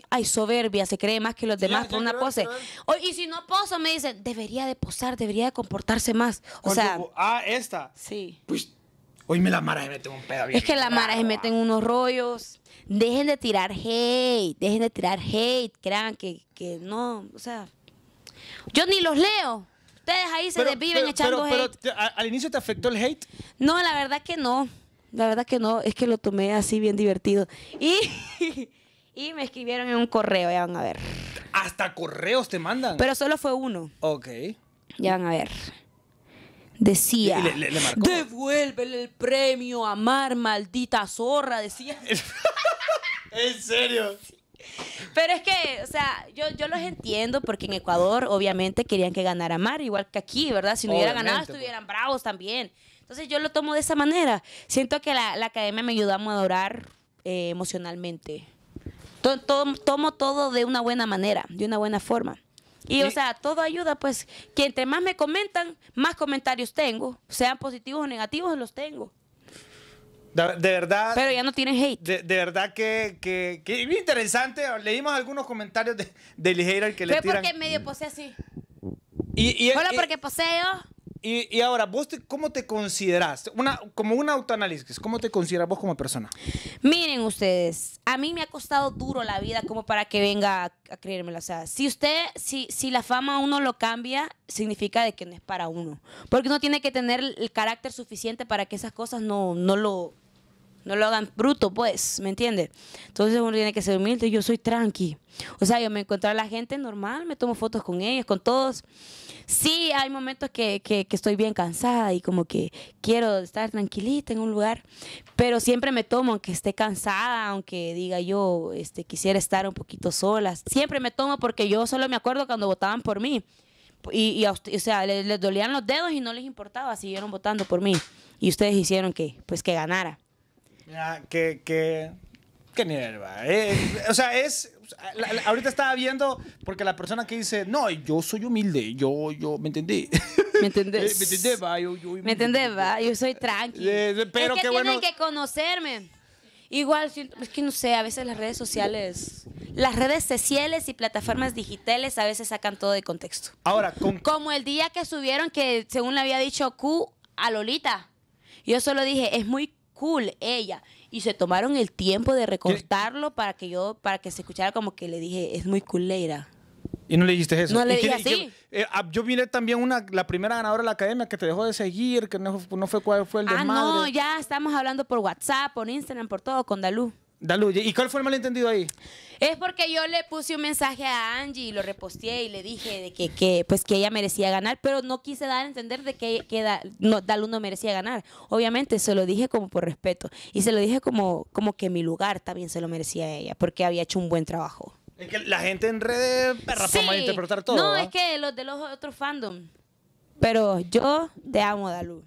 ay, soberbia, se cree más que los demás por una pose. Y si no poso, me dicen, debería de posar, debería de comportarse más. O sea. Ah, esta. Sí. Pues, hoy me la mara se mete un pedo bien. Es que la mara se mete en unos rollos. Dejen de tirar hate, crean que no, o sea. Yo ni los leo. Ustedes ahí se desviven echando hate. Pero, ¿al inicio te afectó el hate? No, la verdad que no. La verdad que no, es que lo tomé así bien divertido. Y me escribieron en un correo, ya van a ver. ¿Hasta correos te mandan? Pero solo fue uno. Ok. Ya van a ver. Decía, ¿Le marcó? Devuélvele el premio a Mar, maldita zorra, decía. ¿En serio? Pero es que, o sea, yo los entiendo porque en Ecuador obviamente querían que ganara Mar, igual que aquí, ¿verdad? Si no hubiera ganado estuvieran bravos también. Entonces yo lo tomo de esa manera. Siento que la academia me ayudó a madurar emocionalmente. Tomo todo de una buena manera, de una buena forma. Y, o sea, todo ayuda, pues, que entre más me comentan, más comentarios tengo. Sean positivos o negativos, los tengo. De verdad... Pero ya no tienen hate. De verdad que es interesante. Leímos algunos comentarios de Ligeira que le tiran... Fue porque medio posee así. Hola, porque poseo. Y ahora, ¿vos cómo te considerás? Como una autoanálisis, ¿cómo te consideras vos como persona? Miren ustedes, a mí me ha costado duro la vida como para que venga a creérmela. O sea, si la fama a uno lo cambia, significa de que no es para uno. Porque uno tiene que tener el carácter suficiente para que esas cosas no lo hagan bruto, pues, ¿me entiendes? Entonces uno tiene que ser humilde. Yo soy tranqui. O sea, yo me encuentro a la gente normal, me tomo fotos con ellos, con todos. Sí, hay momentos que estoy bien cansada y como que quiero estar tranquilita en un lugar, pero siempre me tomo, aunque esté cansada, aunque diga yo, quisiera estar un poquito sola. Siempre me tomo porque yo solo me acuerdo cuando votaban por mí. Y o sea, les dolían los dedos y no les importaba, siguieron votando por mí. Y ustedes hicieron que ganara. Mira, qué nivel va. O sea, es... ahorita estaba viendo, porque la persona que dice, no, yo soy humilde, yo, ¿me entendí? ¿Me entendés? ¿Me entendés, va? ¿Me entendés, va? Yo soy tranqui. Pero es que tienen que conocerme. Igual, es que no sé, a veces las redes sociales y plataformas digitales a veces sacan todo de contexto. Ahora, como el día que subieron que, según le había dicho Q a Lolita, yo solo dije, es muy cool ella, y se tomaron el tiempo de recortarlo para que se escuchara como que le dije, es muy culera. ¿Y no le dijiste eso? No le dije así. Yo miré también la primera ganadora de la academia que te dejó de seguir, que no fue cuál fue el desmadre. No, ya estamos hablando por WhatsApp, por Instagram, por todo, con Dalú. Dalú, ¿y cuál fue el malentendido ahí? Es porque yo le puse un mensaje a Angie y lo reposteé y le dije de que ella merecía ganar, pero no quise dar a entender de que Dalú no merecía ganar. Obviamente se lo dije como por respeto y se lo dije como que mi lugar también se lo merecía ella porque había hecho un buen trabajo. Es que la gente en redes perra para malinterpretar todo. No, ¿verdad? Es que los de los otros fandom. Pero yo te amo, Dalú.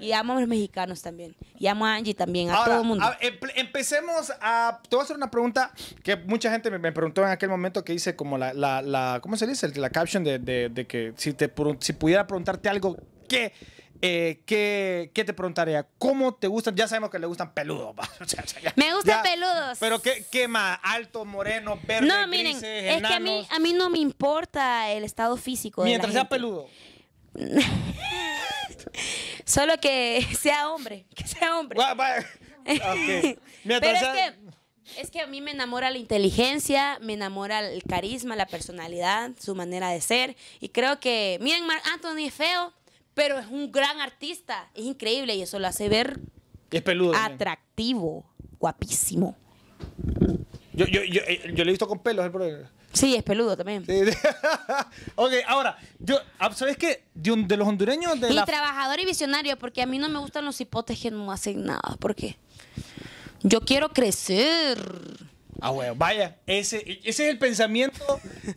Y amo a los mexicanos también. Y amo a Angie también, a todo el mundo. Empecemos a... Te voy a hacer una pregunta que mucha gente me preguntó en aquel momento que hice como ¿cómo se dice? La caption de que si pudiera preguntarte algo, ¿qué te preguntaría? ¿Cómo te gustan? Ya sabemos que le gustan peludos. Me gustan peludos. Pero ¿qué más? Alto, moreno, verde, no, miren, grises, enanos. Es que a mí no me importa el estado físico de mientras la gente sea peludo. Solo que sea hombre, okay. Pero es que a mí me enamora la inteligencia, me enamora el carisma, la personalidad, su manera de ser. Y creo que, miren, Marc Anthony es feo, pero es un gran artista, es increíble y eso lo hace ver peludo, atractivo, guapísimo. Yo lo he visto con pelos, el problema. Sí, es peludo también. Sí. Ok, ahora, ¿sabes qué? De los hondureños... trabajador y visionario, porque a mí no me gustan los hipotes que no hacen nada, porque yo quiero crecer. Ah, bueno, vaya, ese es el pensamiento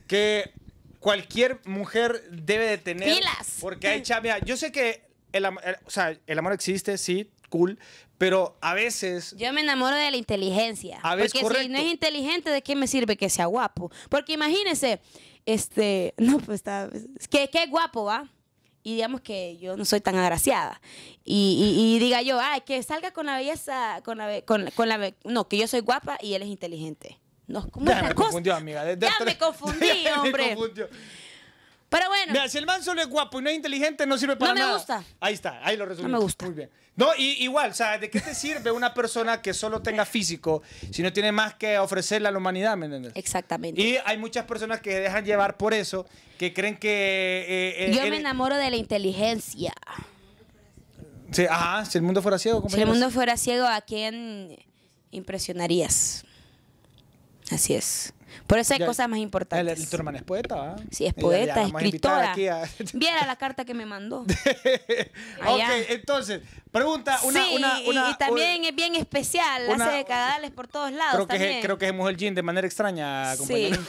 que cualquier mujer debe de tener. Pilas. Porque hay chavia. Yo sé que el amor existe, sí, cool, pero a veces... Yo me enamoro de la inteligencia. A veces, porque correcto. Si no es inteligente, ¿de qué me sirve que sea guapo? Porque imagínense, no, pues está... Que es guapo, ¿va? Y digamos que yo no soy tan agraciada. Y diga yo, ay, que salga con la belleza, no, que yo soy guapa y él es inteligente. No, ¿cómo ya es la cosa? Confundió, amiga. Ya me confundí, hombre. Me confundió. Pero bueno. Mira, si el man solo es guapo y no es inteligente, no sirve para nada. No me gusta. Ahí está, ahí lo resolvimos. No me gusta. Muy bien. No, igual, o sea, ¿de qué te sirve una persona que solo tenga físico si no tiene más que ofrecerle a la humanidad, ¿me entiendes? Exactamente. Y hay muchas personas que dejan llevar por eso, que creen que... yo me enamoro de la inteligencia. Sí, ajá, si el mundo fuera ciego, compañeros. Si el mundo fuera ciego, ¿a quién impresionarías? Así es. Por eso hay cosas más importantes. Tu hermana es poeta, ¿eh? Sí, es poeta, ya, escritora. Viera la carta que me mandó. Ok, entonces, pregunta una... Sí, y también es bien especial, hace cagadales por todos lados. Creo que es mujer jean de manera extraña, compañero.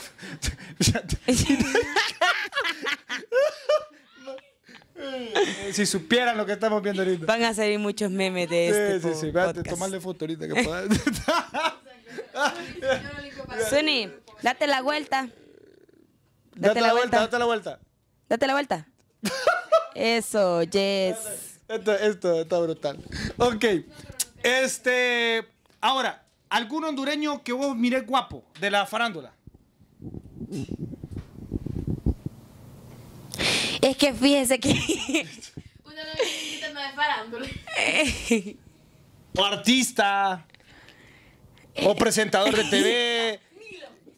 Sí. Si supieran lo que estamos viendo ahorita. Van a salir muchos memes de este podcast. Sí, sí, tomarle foto ahorita que puedas. Suni, date la vuelta. Date la vuelta. Eso, yes. Esto está brutal. Ok. Ahora, ¿algún hondureño que vos miré guapo de la farándula? Es que fíjese que... Una noviecita no es farándula. O artista. O presentador de TV.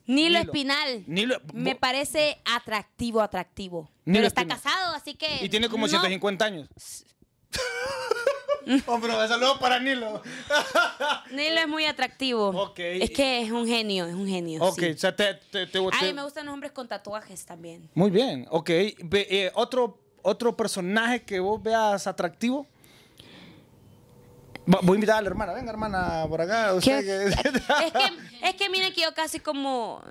Nilo Espinal. Nilo. Me parece atractivo. Nilo pero Espinal. Está casado, así que... Y tiene como 150 años. Hombre, saludos para Nilo. Nilo es muy atractivo. Okay. Es que es un genio, Ok, sí. O sea, a mí me gustan los hombres con tatuajes también. Muy bien, ok. ¿Otro personaje que vos veas atractivo? Voy a invitar a la hermana. Venga, hermana, por acá. Es que mire que yo casi como...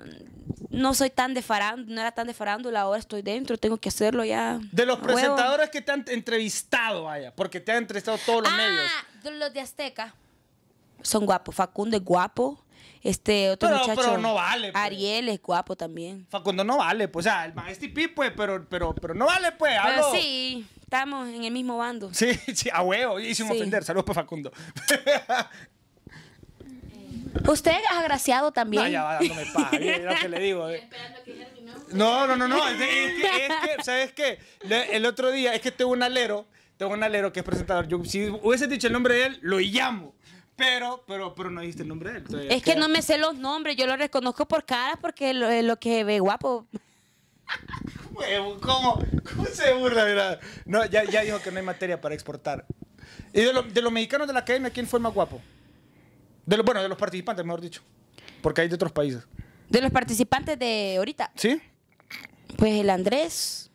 No soy tan de farándula, no era tan de farándula, ahora estoy dentro, tengo que hacerlo ya. De los presentadores que te han entrevistado, vaya, porque te han entrevistado todos los medios. Los de Azteca son guapos. Facundo es guapo. Otro muchacho. Pero no vale. Pues. Ariel es guapo también. Facundo no vale, pues, o sea, el maestro Pi, pues, pero no vale, pues. Pero sí, estamos en el mismo bando. Sí, a huevo, y sin ofender. Saludos para Facundo. Usted es agraciado también. No, ya va dándome paja, es lo que le digo. No. Es que, ¿sabes qué? El otro día, es que tengo un alero que es presentador. Yo, si hubiese dicho el nombre de él, lo llamo. Pero no dijiste el nombre de él. Entonces, es que no me sé los nombres, yo lo reconozco por cara porque es lo que ve guapo. ¿Cómo se burla, verdad? No, ya dijo que no hay materia para exportar. Y de los mexicanos de la academia, ¿quién fue el más guapo? De los participantes, mejor dicho. Porque hay de otros países. ¿De los participantes de ahorita? Sí. Pues el Andrés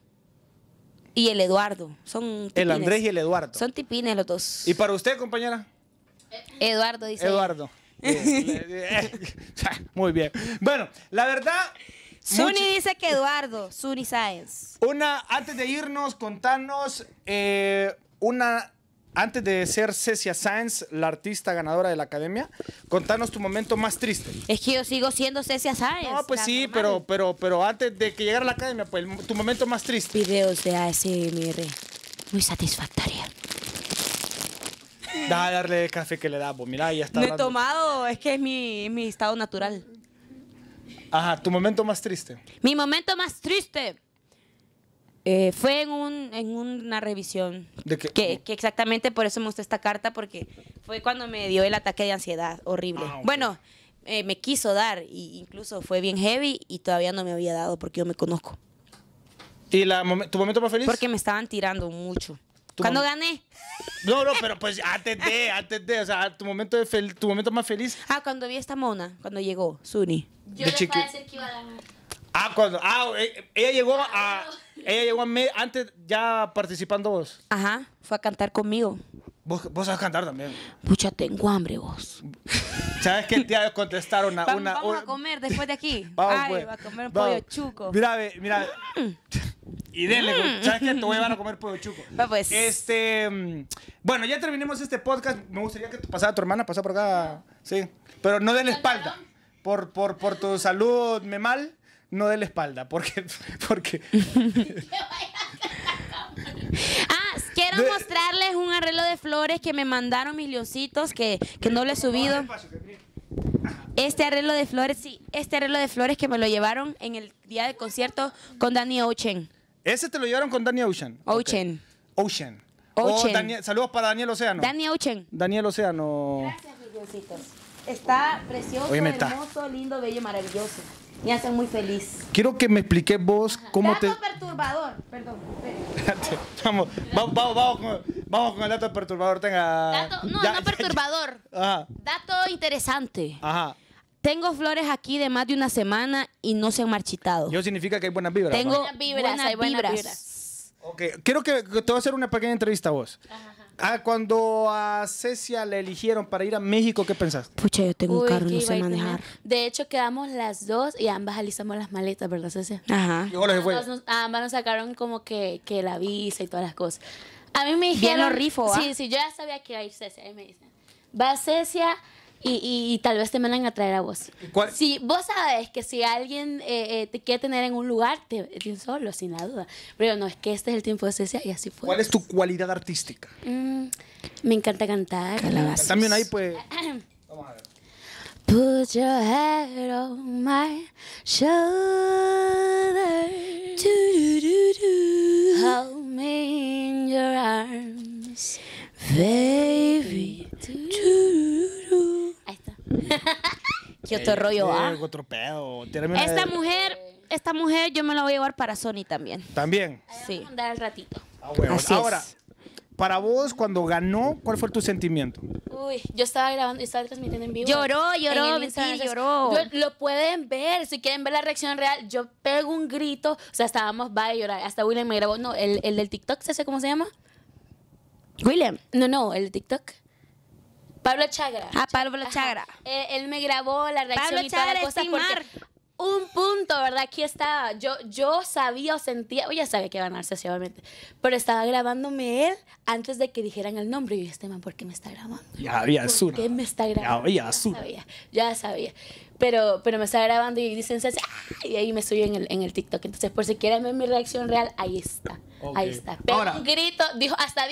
y el Eduardo. Son tipines. El Andrés y el Eduardo. Son tipines los dos. ¿Y para usted, compañera? Eduardo, dice. Eduardo. Muy bien. Bueno, la verdad... Suni dice que Eduardo. Suni Sáenz. Antes de irnos, contanos Antes de ser Cesia Sáenz, la artista ganadora de la Academia, contanos tu momento más triste. Es que yo sigo siendo Cesia Sáenz. No, pues sí, pero antes de que llegara a la Academia, pues tu momento más triste. Videos de ASMR, muy satisfactoria. Darle el café que le da, pues mira, ya está. No he tomado, es que es mi estado natural. Ajá, tu momento más triste. Mi momento más triste... fue en una revisión, que exactamente por eso me gustó esta carta, porque fue cuando me dio el ataque de ansiedad horrible. Ah, okay. Bueno, me quiso dar, y incluso fue bien heavy y todavía no me había dado porque yo me conozco. ¿Y tu momento más feliz? Porque me estaban tirando mucho. ¿Cuándo gané? No, pero pues antes de, o sea, tu momento más feliz. Ah, cuando vi esta mona, cuando llegó, Suni. Yo le iba a decir que iba a ganar. Ella llegó a... Ella llegó antes ya participando vos. Ajá, fue a cantar conmigo. Vos sabes cantar también. Pucha, tengo hambre vos. ¿Sabes qué? Te voy a contestar Vamos a comer después de aquí. Va a comer un pollo chuco. Mira. Y denle, ¿sabes qué? Te voy a llevar a comer pollo chuco. Va, pues. Bueno, ya terminemos este podcast. Me gustaría que pasara tu hermana, pasara por acá. Sí. Pero no den la espalda. Por tu salud memal. No de la espalda, porque... Quiero mostrarles un arreglo de flores que me mandaron mis leoncitos, que no lo he subido. Este arreglo de flores, sí, este arreglo de flores que me lo llevaron en el día del concierto con Danny Ocean. ¿Ese te lo llevaron con Danny Ocean? Ocean. Okay. Ocean. Saludos para Daniel Oceano. Danny Ocean. Daniel Oceano. Gracias, mis leoncitos. Está precioso, hermoso, lindo, bello, maravilloso. Me hacen muy feliz. Quiero que me expliques vos cómo dato perturbador. Perdón. Vamos con el dato perturbador. No perturbador. Ajá. Dato interesante. Ajá. Tengo flores aquí de más de una semana y no se han marchitado. Eso significa que hay buenas vibras. Tengo buenas vibras. Okay. Quiero que te voy a hacer una pequeña entrevista a vos. Ajá. Cuando a Cesia le eligieron para ir a México, ¿qué pensaste? Pucha, yo tengo un carro, no sé manejar. De hecho, quedamos las dos y ambas alisamos las maletas, ¿verdad, Cesia? Ajá. Ambas nos sacaron como que la visa y todas las cosas. A mí me dijeron... Bien lo rifo, ¿ah? Sí, yo ya sabía que iba a ir Cesia. Y me dicen, va Cesia, Y tal vez te mandan a traer a vos. ¿Cuál? Si vos sabes que si alguien te quiere tener en un lugar, te solo, sin la duda. Pero no, es que este es el tiempo de Cecia y así fue. ¿Cuál es tu cualidad artística? Me encanta cantar. Calabazos. También ahí pues... Vamos a ver. Put your head on my shoulder. Hold me in your arms, baby. Ahí está. Qué otro rollo, ¿ah? Otro pedo. Esta mujer yo me la voy a llevar para Sony también. ¿También? Sí. Vamos a andar al ratito. Ah, bueno. Ahora, para vos, cuando ganó, ¿cuál fue tu sentimiento? Uy, yo estaba grabando, estaba transmitiendo en vivo. Lloró, sí, lloró. Lo pueden ver, si quieren ver la reacción real, yo pego un grito, o sea, estábamos, va a llorar. Hasta William me grabó, no, el del TikTok, ¿sabes cómo se llama? William. No, el de Tiktok. Pablo Chagra. Ah, Pablo Chagra. Él me grabó la reacción Pablo y toda la cosa porque un punto, ¿verdad? Aquí estaba. Yo sabía o sentía, o ya sabía que iba a ganarse, obviamente, pero estaba grabándome él antes de que dijeran el nombre. Y yo, este man, ¿por qué me está grabando? Ya había azul. ¿Por qué me está grabando? Ya sabía. Pero me estaba grabando y dicen, ¡ah! Y ahí me subí en el TikTok. Entonces, por si quieren ver mi reacción real, ahí está. Okay. Ahí está. Pero ahora, un grito, hasta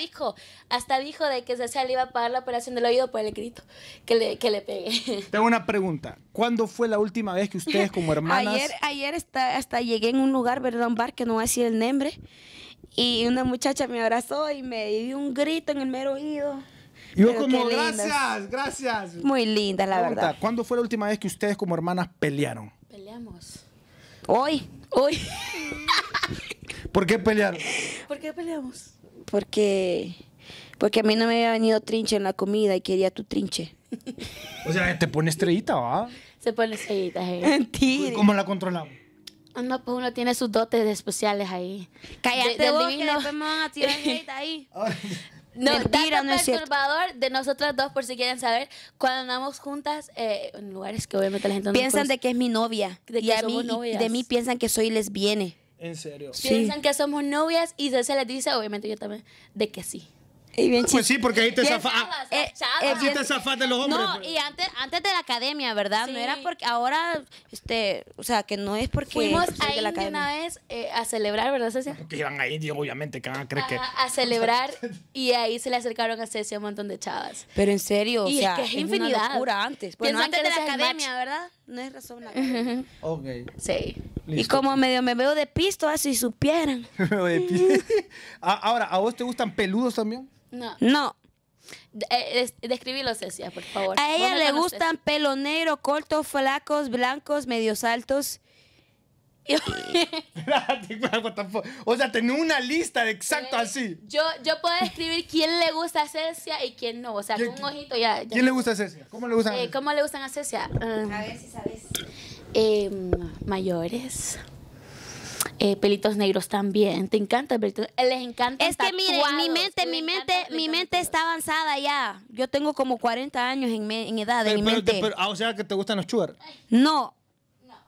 dijo de que Cecia le iba a pagar la operación del oído por el grito que le pegué. Tengo una pregunta. ¿Cuándo fue la última vez que ustedes como hermanas? Ayer hasta llegué en un lugar, ¿verdad? Un bar que no voy a decir el nombre. Y una muchacha me abrazó y me dio un grito en el mero oído. Yo como, gracias. Muy linda, la verdad. ¿Cuándo fue la última vez que ustedes como hermanas pelearon? Peleamos. Hoy. ¿Por qué pelearon? ¿Por qué peleamos? Porque a mí no me había venido trinche en la comida y quería tu trinche. O sea, te pone estrellita, ¿va? Se pone estrellita, ¿eh? Mentira. ¿Cómo la controlamos? No, pues uno tiene sus dotes especiales ahí. Cállate vos, que después me van a tirar ahí. No, mentira, no es perturbador cierto. De nosotras dos, por si quieren saber, cuando andamos juntas en lugares que obviamente la gente no piensan de que es mi novia, de que somos novias. Y de mí piensan que soy lesbiana. ¿En serio? Sí. Piensan que somos novias y se les dice, obviamente yo también, de que sí. Bien pues sí, porque ahí te zafas. Así te zafas de los hombres. No, pues. Y antes de la academia, ¿verdad? Sí. No era porque ahora, o sea, que no es porque... Fuimos a India una vez a celebrar, ¿verdad, Cecia? Porque iban a India, obviamente, que van a creer que... A celebrar, y ahí se le acercaron a Cecia un montón de chavas. Pero en serio, o sea, es infinidad. Una locura antes. Bueno, antes de la academia, ¿verdad? No es razón la academia. Ok. Sí. Listo. Y como medio me veo de pisto, así supieran. Me veo de pisto. Ahora, ¿a vos te gustan peludos también? No. Describilo, Cecia, por favor. A ella le gustan pelo negro, corto, flacos, blancos, medios altos. O sea, tenía una lista exacta así. Yo puedo describir quién le gusta a Cecia y quién no. O sea, con un ojito ya. ¿Quién le gusta a Cecia? ¿Cómo le gustan a Cecia? A ver si sabes. Mayores. Pelitos negros también. ¿Te encanta el pelito? Les encanta. Es que miren, mi mente está avanzada ya. Yo tengo como 40 años en edad. O sea, que te gustan los sugar. No.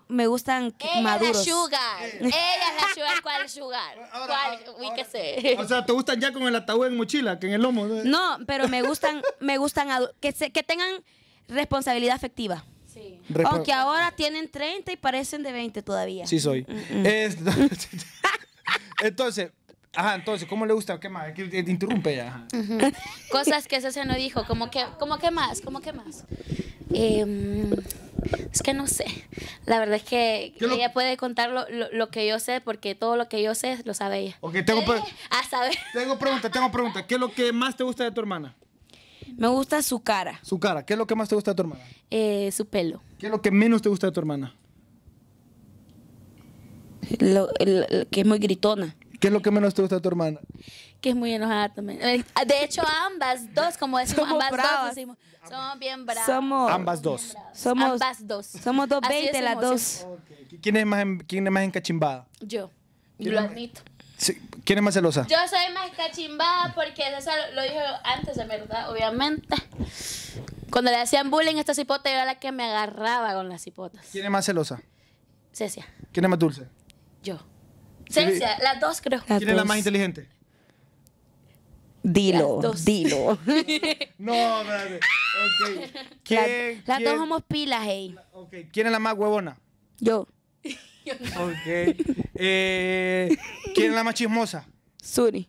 Me gustan maduros. Ella es la sugar. ¿Cuál sugar? Uy, qué sé. O sea, ¿te gustan ya con el ataúd en mochila, que en el lomo? No, pero me gustan que tengan responsabilidad afectiva. Sí. Aunque ahora tienen 30 y parecen de 20 todavía. Sí soy. Entonces, ¿cómo le gusta? ¿Qué más? Te interrumpe ya. Cosas que Cecia no dijo, ¿cómo que más? Es que no sé. La verdad es que ella puede contar lo que yo sé, porque todo lo que yo sé lo sabe ella. Okay, tengo pregunta. ¿Qué es lo que más te gusta de tu hermana? Me gusta su cara. Su cara. ¿Qué es lo que más te gusta de tu hermana? Su pelo. ¿Qué es lo que menos te gusta de tu hermana? Que es muy gritona. ¿Qué es lo que menos te gusta de tu hermana? Que es muy enojada también. De hecho, ambas dos, como decimos, somos bien bravas. Somos ambas dos. Somos 220 las dos. Okay. ¿Quién es más encachimbada? Yo. Yo lo admito. Sí. ¿Quién es más celosa? Yo soy más cachimbada porque eso lo dijo antes, ¿verdad? Obviamente. Cuando le hacían bullying a esta cipota, yo era la que me agarraba con las cipotas. ¿Quién es más celosa? Cecia. ¿Quién es más dulce? Yo. Cecia, las dos creo. ¿Quién es la más inteligente? Dilo, dilo. No, espérate. Okay. ¿Quién, las dos somos pilas, hey. Okay. ¿Quién es la más huevona? Yo. Okay. ¿Quién es la más chismosa? Suni.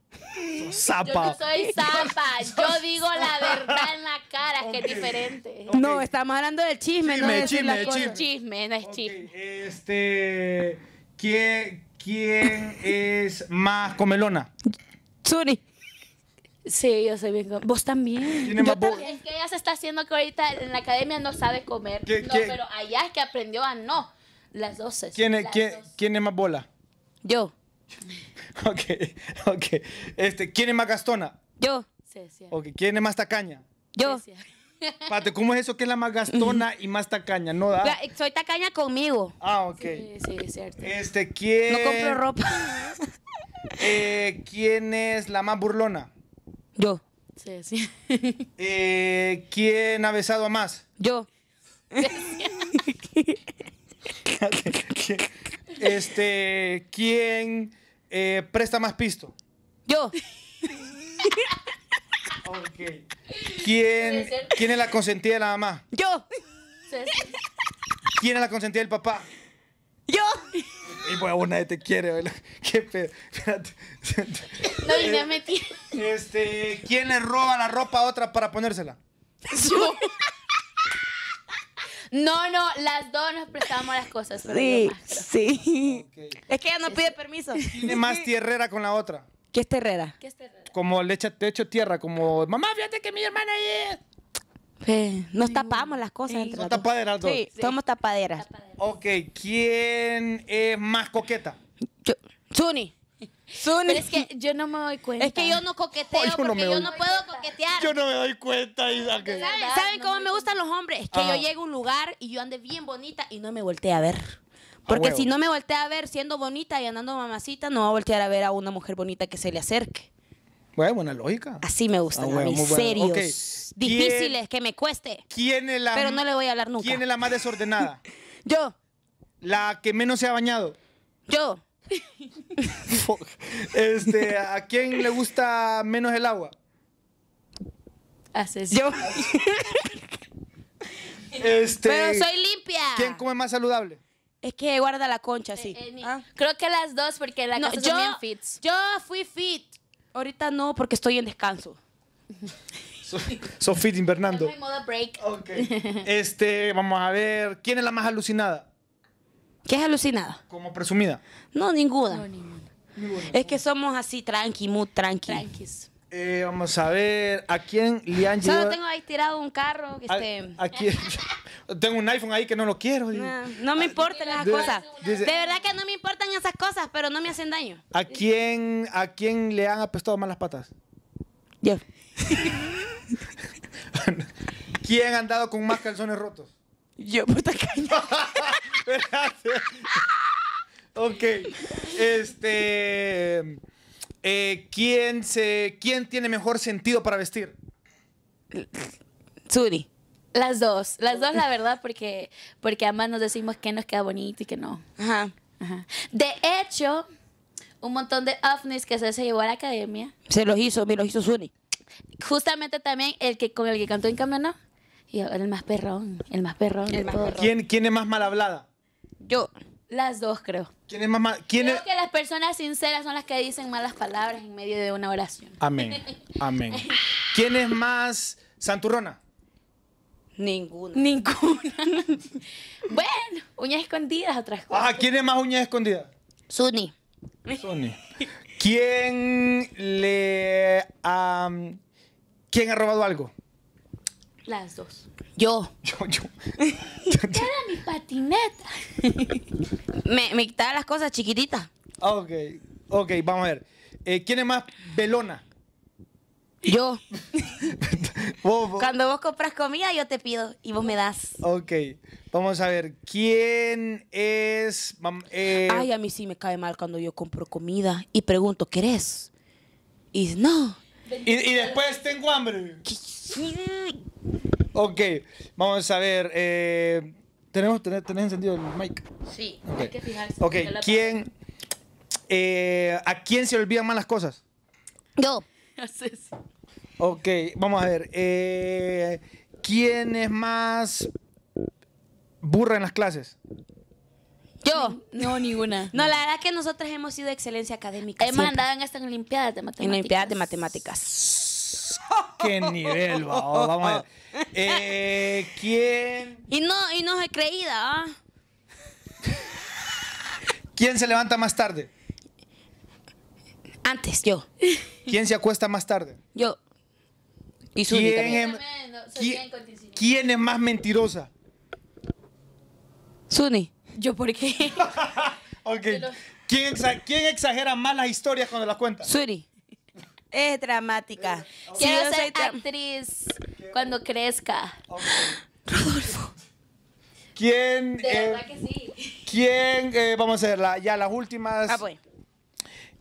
Zapa. Yo no soy zapa. Yo digo la verdad en la cara, okay, que es diferente. Okay. No, estamos hablando del chisme, chisme, no de chisme, decir chisme. Chisme, no es okay, chisme. ¿Quién es más comelona? Suni. Sí, yo soy bien. Vos también. Yo también. Es que ella se está haciendo que ahorita en la academia no sabe comer. ¿Qué, no, qué? Pero allá es que aprendió a no. Las dos. ¿Quién es más bola? Yo. Ok, ok. ¿Quién es más gastona? Yo. Cesia. Okay. ¿Quién es más tacaña? Yo. Cesia. Pate, ¿cómo es eso que es la más gastona y más tacaña? No da. Soy tacaña conmigo. Ah, ok. Sí, sí, es cierto. ¿Quién? No compro ropa. ¿Quién es la más burlona? Yo. Cesia. ¿Quién ha besado a más? Yo. Cesia. ¿Quién presta más pisto? Yo. Okay. ¿Quién es la consentida de la mamá? Yo. ¿Quién es la consentida del papá? Yo. Y bueno, nadie te quiere, ¿verdad? Qué pedo. Espérate. No, y me metí. ¿Quién le roba la ropa a otra para ponérsela? Yo. No, no, las dos nos prestamos las cosas. Sí, sí. Okay. Es que ella no pide permiso. ¿Tiene más tierrera con la otra? ¿Qué es tierrera? ¿Qué es tierrera? Como le echa, te echo tierra, como, mamá, fíjate que mi hermana ahí es. Sí, nos tapamos las cosas. Sí, entre son las tapaderas dos. Sí, sí, somos tapaderas. Ok, ¿quién es más coqueta? Yo. Suni. Pero es que yo no me doy cuenta. Es que yo no coqueteo, porque yo no puedo coquetear. Yo no me doy cuenta. ¿Saben cómo me gustan los hombres? Es que yo llego a un lugar y yo ande bien bonita y no me volteé a ver. Porque si no me volteé a ver siendo bonita y andando mamacita, no va a voltear a ver a una mujer bonita que se le acerque. Bueno, buena lógica. Así me gustan a mí, serios, difíciles, que me cueste. Pero no le voy a hablar nunca. ¿Quién es la más desordenada? Yo. ¿La que menos se ha bañado? Yo. ¿A quién le gusta menos el agua? Haces yo. Pero soy limpia. ¿Quién come más saludable? Es que guarda la concha, sí. Creo que las dos, porque la casa son bien fit. Yo fui fit. Ahorita no, porque estoy en descanso. So fit invernando. No hay modo break. Okay. Vamos a ver. ¿Quién es la más alucinada? ¿Qué es alucinada? ¿Como presumida? No, ninguna. No, ninguna. Es que somos así, tranqui, muy tranqui. Tranquis. Vamos a ver, ¿a quién le han llevado? Solo tengo ahí tirado un carro. Tengo un iPhone ahí que no lo quiero. No me importan esas cosas. De verdad que no me importan esas cosas, pero no me hacen daño. ¿A quién le han apestado más las patas? Yo. ¿Quién ha andado con más calzones rotos? Yo, puta caña. Ok. ¿Quién tiene mejor sentido para vestir? Suri. Las dos, la verdad, porque además nos decimos que nos queda bonito y que no. Ajá. Ajá. De hecho, un montón de ovnis que se llevó a la academia. Me los hizo Suri. Justamente también con el que cantó en cambio, ¿no? Y el más perrón, el más perrón. ¿Quién es más mal hablada? Yo. Las dos, creo. ¿Quién es más mal? Creo que las personas sinceras son las que dicen malas palabras en medio de una oración. Amén, amén. ¿Quién es más santurrona? Ninguna. Ninguna. Bueno, uñas escondidas, otras cosas. Ah, ¿quién es más uñas escondidas? Suni. Suni. ¿Quién ha robado algo? Las dos. Yo. Era mi patineta. Me quitaba las cosas chiquititas. Ok, vamos a ver. ¿Quién es más velona? Yo. Cuando vos compras comida, yo te pido y vos me das. Ok, vamos a ver. ¿Quién es...? Ay, a mí sí me cae mal cuando yo compro comida y pregunto, ¿querés? Y dice, no. Y después tengo hambre. Ok, vamos a ver. ¿Tenés encendido el mic? Sí, okay. Hay que fijarse. Ok, ¿a quién se le olvidan más las cosas? Yo. a Ceci. Ok, vamos a ver. ¿Quién es más burra en las clases? Yo. No, ninguna. No, la verdad es que nosotros hemos sido excelencia académica. Hemos andado en estas Olimpiadas de Matemáticas. En Olimpiadas de Matemáticas. ¡Qué nivel! Vamos a ver. ¿Quién? Y no soy creída. ¿Quién se levanta más tarde? Antes, yo. ¿Quién se acuesta más tarde? Yo. Y Suni también. ¿Quién es más mentirosa? Suni. ¿Yo por qué? Ok. ¿Quién exagera más las historias cuando las cuenta? Suri. Es dramática. Quiero ser actriz cuando crezca. Okay. Rodolfo. ¿Quién? De verdad que sí. ¿Quién? Vamos a hacer ya las últimas. Ah, pues.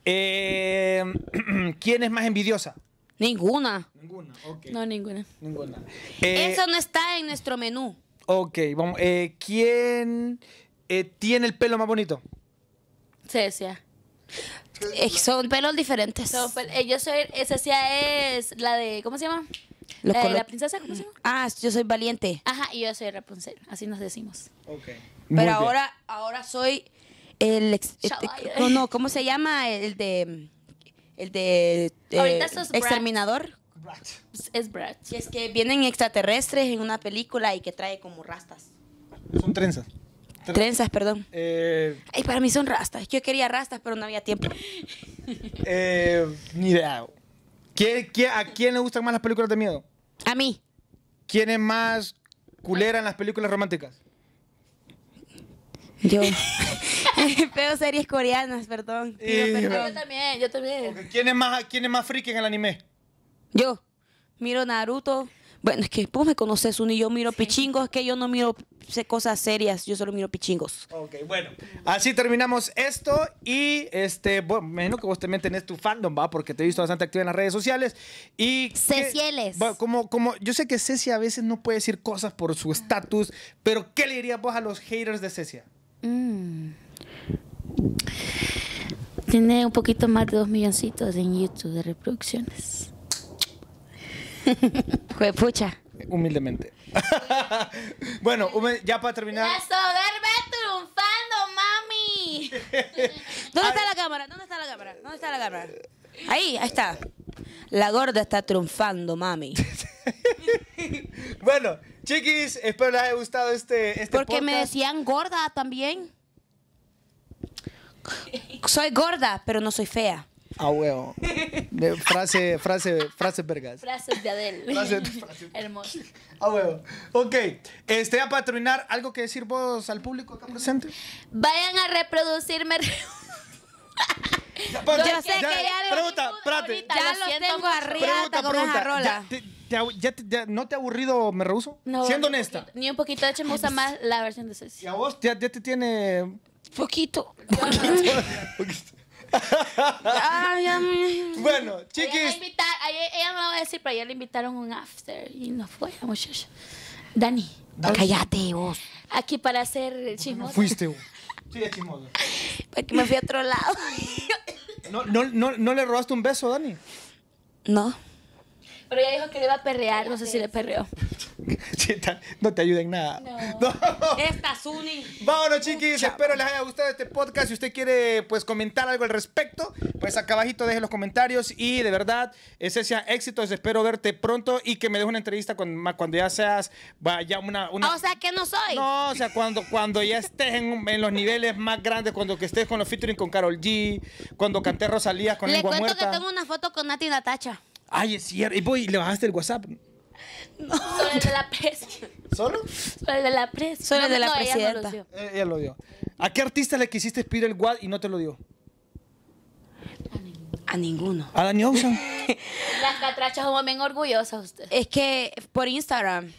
¿Quién es más envidiosa? Ninguna. Ninguna, ok. No, ninguna. Ninguna. Eso no está en nuestro menú. Ok, vamos. ¿Quién...? ¿Tiene el pelo más bonito? Cesia. Son pelos diferentes. Yo soy... Cesia es la de... ¿Cómo se llama? ¿La princesa? ¿Cómo se llama? Ah, yo soy Valiente. Ajá, y yo soy Rapunzel. Así nos decimos. Ok. Pero ahora soy el... no, ¿cómo se llama? El de... Ahorita sos Exterminador. Brat. Es Brat. Y es que vienen extraterrestres en una película y que trae como rastas. Son trenzas. Trenzas, perdón. Ay, para mí son rastas. Yo quería rastas, pero no había tiempo. Ni idea. ¿A quién le gustan más las películas de miedo? A mí. ¿Quién es más culera en las películas románticas? Yo. Veo series coreanas, perdón. Yo también, yo también. Okay. ¿Quién es más friki en el anime? Yo. Miro Naruto. Bueno, es que vos me conoces, Suni, yo miro pichingos, es que yo no miro cosas serias, yo solo miro pichingos. Ok, bueno, así terminamos esto y, bueno, me imagino que vos también tenés tu fandom, ¿va? Porque te he visto bastante activa en las redes sociales y... Cecieles. Bueno, yo sé que Cecia a veces no puede decir cosas por su estatus, pero ¿qué le dirías vos a los haters de Cecia? Tiene un poquito más de 2 milloncitos en YouTube de reproducciones. Juepucha. Humildemente. Bueno, ya para terminar. La soberbia triunfando, mami. ¿Dónde está la cámara? ¿Dónde está la cámara? ¿Dónde está la cámara? Ahí está. La gorda está triunfando, mami. Bueno, chiquis, espero les haya gustado este podcast. Porque me decían gorda también. Soy gorda, pero no soy fea. A huevo. Frases vergas. Frases de Adel. Hermoso. A huevo. Ok. Ya para terminar, ¿algo que decir vos al público acá presente? Vayan a reproducirme. Pregunta, espérate. Ya lo tengo arriba hasta como una rola. ¿No te ha aburrido Me Rehuso? No. Siendo honesta. Ni un poquito. De hecho, me gusta más la versión de Ceci. ¿Y a vos? ¿Ya te tiene...? Poquito. Poquito. Bueno, chiquis, ella me va a decir, pero ayer le invitaron un after y no fue, muchacha. Dani, cállate vos. Aquí para hacer chismoso. Fuiste vos. Sí, es chismoso. Porque me fui a otro lado. ¿No le robaste un beso, Dani? No. Pero ella dijo que le iba a perrear, no sé si le perreó. No te ayuda en nada. No. Esta Suni. Vámonos, chiquis. Espero les haya gustado este podcast. Si usted quiere, pues, comentar algo al respecto, pues acá abajito deje los comentarios. Y de verdad, Cecia, éxitos. Espero verte pronto y que me dejes una entrevista cuando ya seas o sea, que no soy. No, o sea, cuando ya estés en los niveles más grandes, cuando que estés con los featuring con Karol G, cuando canté Rosalía con Lengua Muerta. Le cuento que tengo una foto con Nati Natasha. Ay, es cierto. ¿Y voy, le bajaste el WhatsApp? No. Solo el de la presa. ¿Solo? Solo el de la presa. Solo el de la presidenta. Ella lo dio. ¿A qué artista le quisiste pedir el WhatsApp y no te lo dio? A ninguno. ¿A Danny Ocean? Las catrachas son bien orgullosas ustedes. Es que por Instagram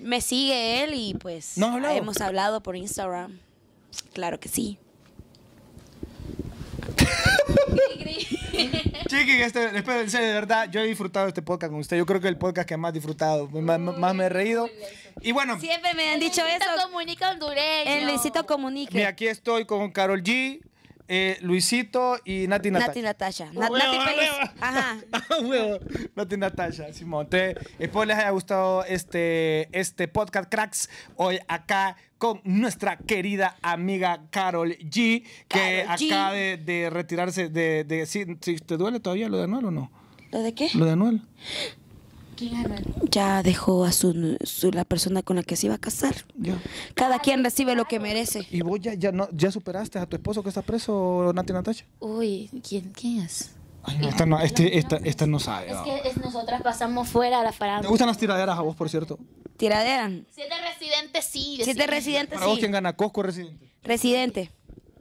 me sigue él y pues hemos hablado por Instagram. Claro que sí. Chiqui, espero, en serio, de verdad, yo he disfrutado este podcast con usted. Yo creo que es el podcast que más he disfrutado, más me he reído. Y bueno, siempre me han dicho eso. El Luisito Comunica hondureño. El Luisito Comunica. Mira, aquí estoy con Karol G, Luisito y Nati Natasha. Nati Natasha. Ajá. Nati Natasha, Simón. Entonces, espero les haya gustado este podcast, cracks. Hoy acá con nuestra querida amiga Karol G, que acaba de retirarse de ¿te duele todavía lo de Anuel o no? ¿Lo de qué? Lo de Anuel. Ya dejó a la persona con la que se iba a casar. Ya. Cada quien recibe lo que merece. ¿Y vos ya superaste a tu esposo que está preso, Nati Natasha? Uy, ¿quién es? Ay, esta no sabe. Es que nosotras pasamos fuera a la parada. ¿Te gustan las tiraderas a vos, por cierto? ¿Tiraderas? Si es de Residente, sí. Si es de Residente, sí. ¿Para vos quién gana, Cosco o Residente? Residente.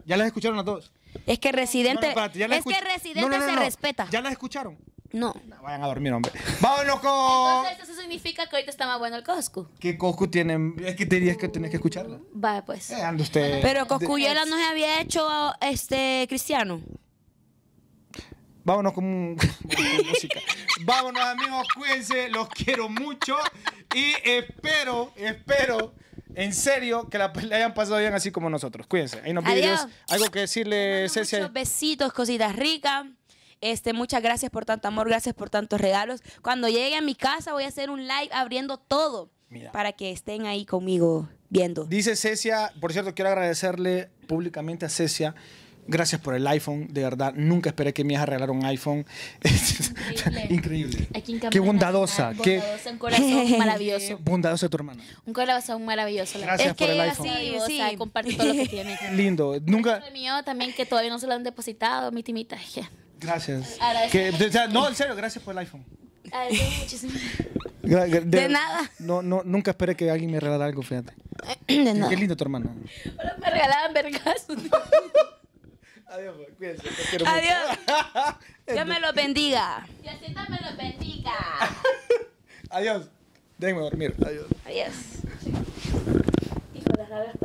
¿Ya las escucharon a todos? Es que Residente se respeta. ¿Ya las escucharon? No. No. Vayan a dormir, hombre. ¡Vámonos con! Entonces, eso significa que ahorita está más bueno el Cosco. ¿Qué Cosco tienen? Es que tenías que escucharla. Vale, pues. Ando usted. Pero Coscuyela no se había hecho cristiano. Vámonos con música. Vámonos, amigos. Cuídense. Los quiero mucho. Y espero, en serio, que la hayan pasado bien así como nosotros. Cuídense. Ahí nos vemos. Algo que decirle, Cecia. Muchos besitos, cositas ricas. Muchas gracias por tanto amor, gracias por tantos regalos. Cuando llegue a mi casa voy a hacer un live abriendo todo. Mira, para que estén ahí conmigo viendo. Dice Cecia, por cierto, quiero agradecerle públicamente a Cecia. Gracias por el iPhone, de verdad. Nunca esperé que me ibas a regalar un iPhone. Increíble. Increíble. Qué bondadosa. Qué bondadosa, un corazón maravilloso. Bondadosa tu hermana. Un corazón maravilloso. Gracias por el iPhone. Sí, comparte todo lo que tiene. Lindo. Nunca. El mío también, que todavía no se lo han depositado, mi timita. Gracias. No, en serio, gracias por el iPhone. Muchísimo. De nada. No, nunca esperé que alguien me regalara algo, fíjate. De nada. Qué lindo tu hermana. Ahora me regalaban vergazos. Adiós, cuídense. Adiós. Dios me los bendiga. Diosito me los bendiga. Adiós. Déjenme dormir. Adiós. Adiós. Hijo de la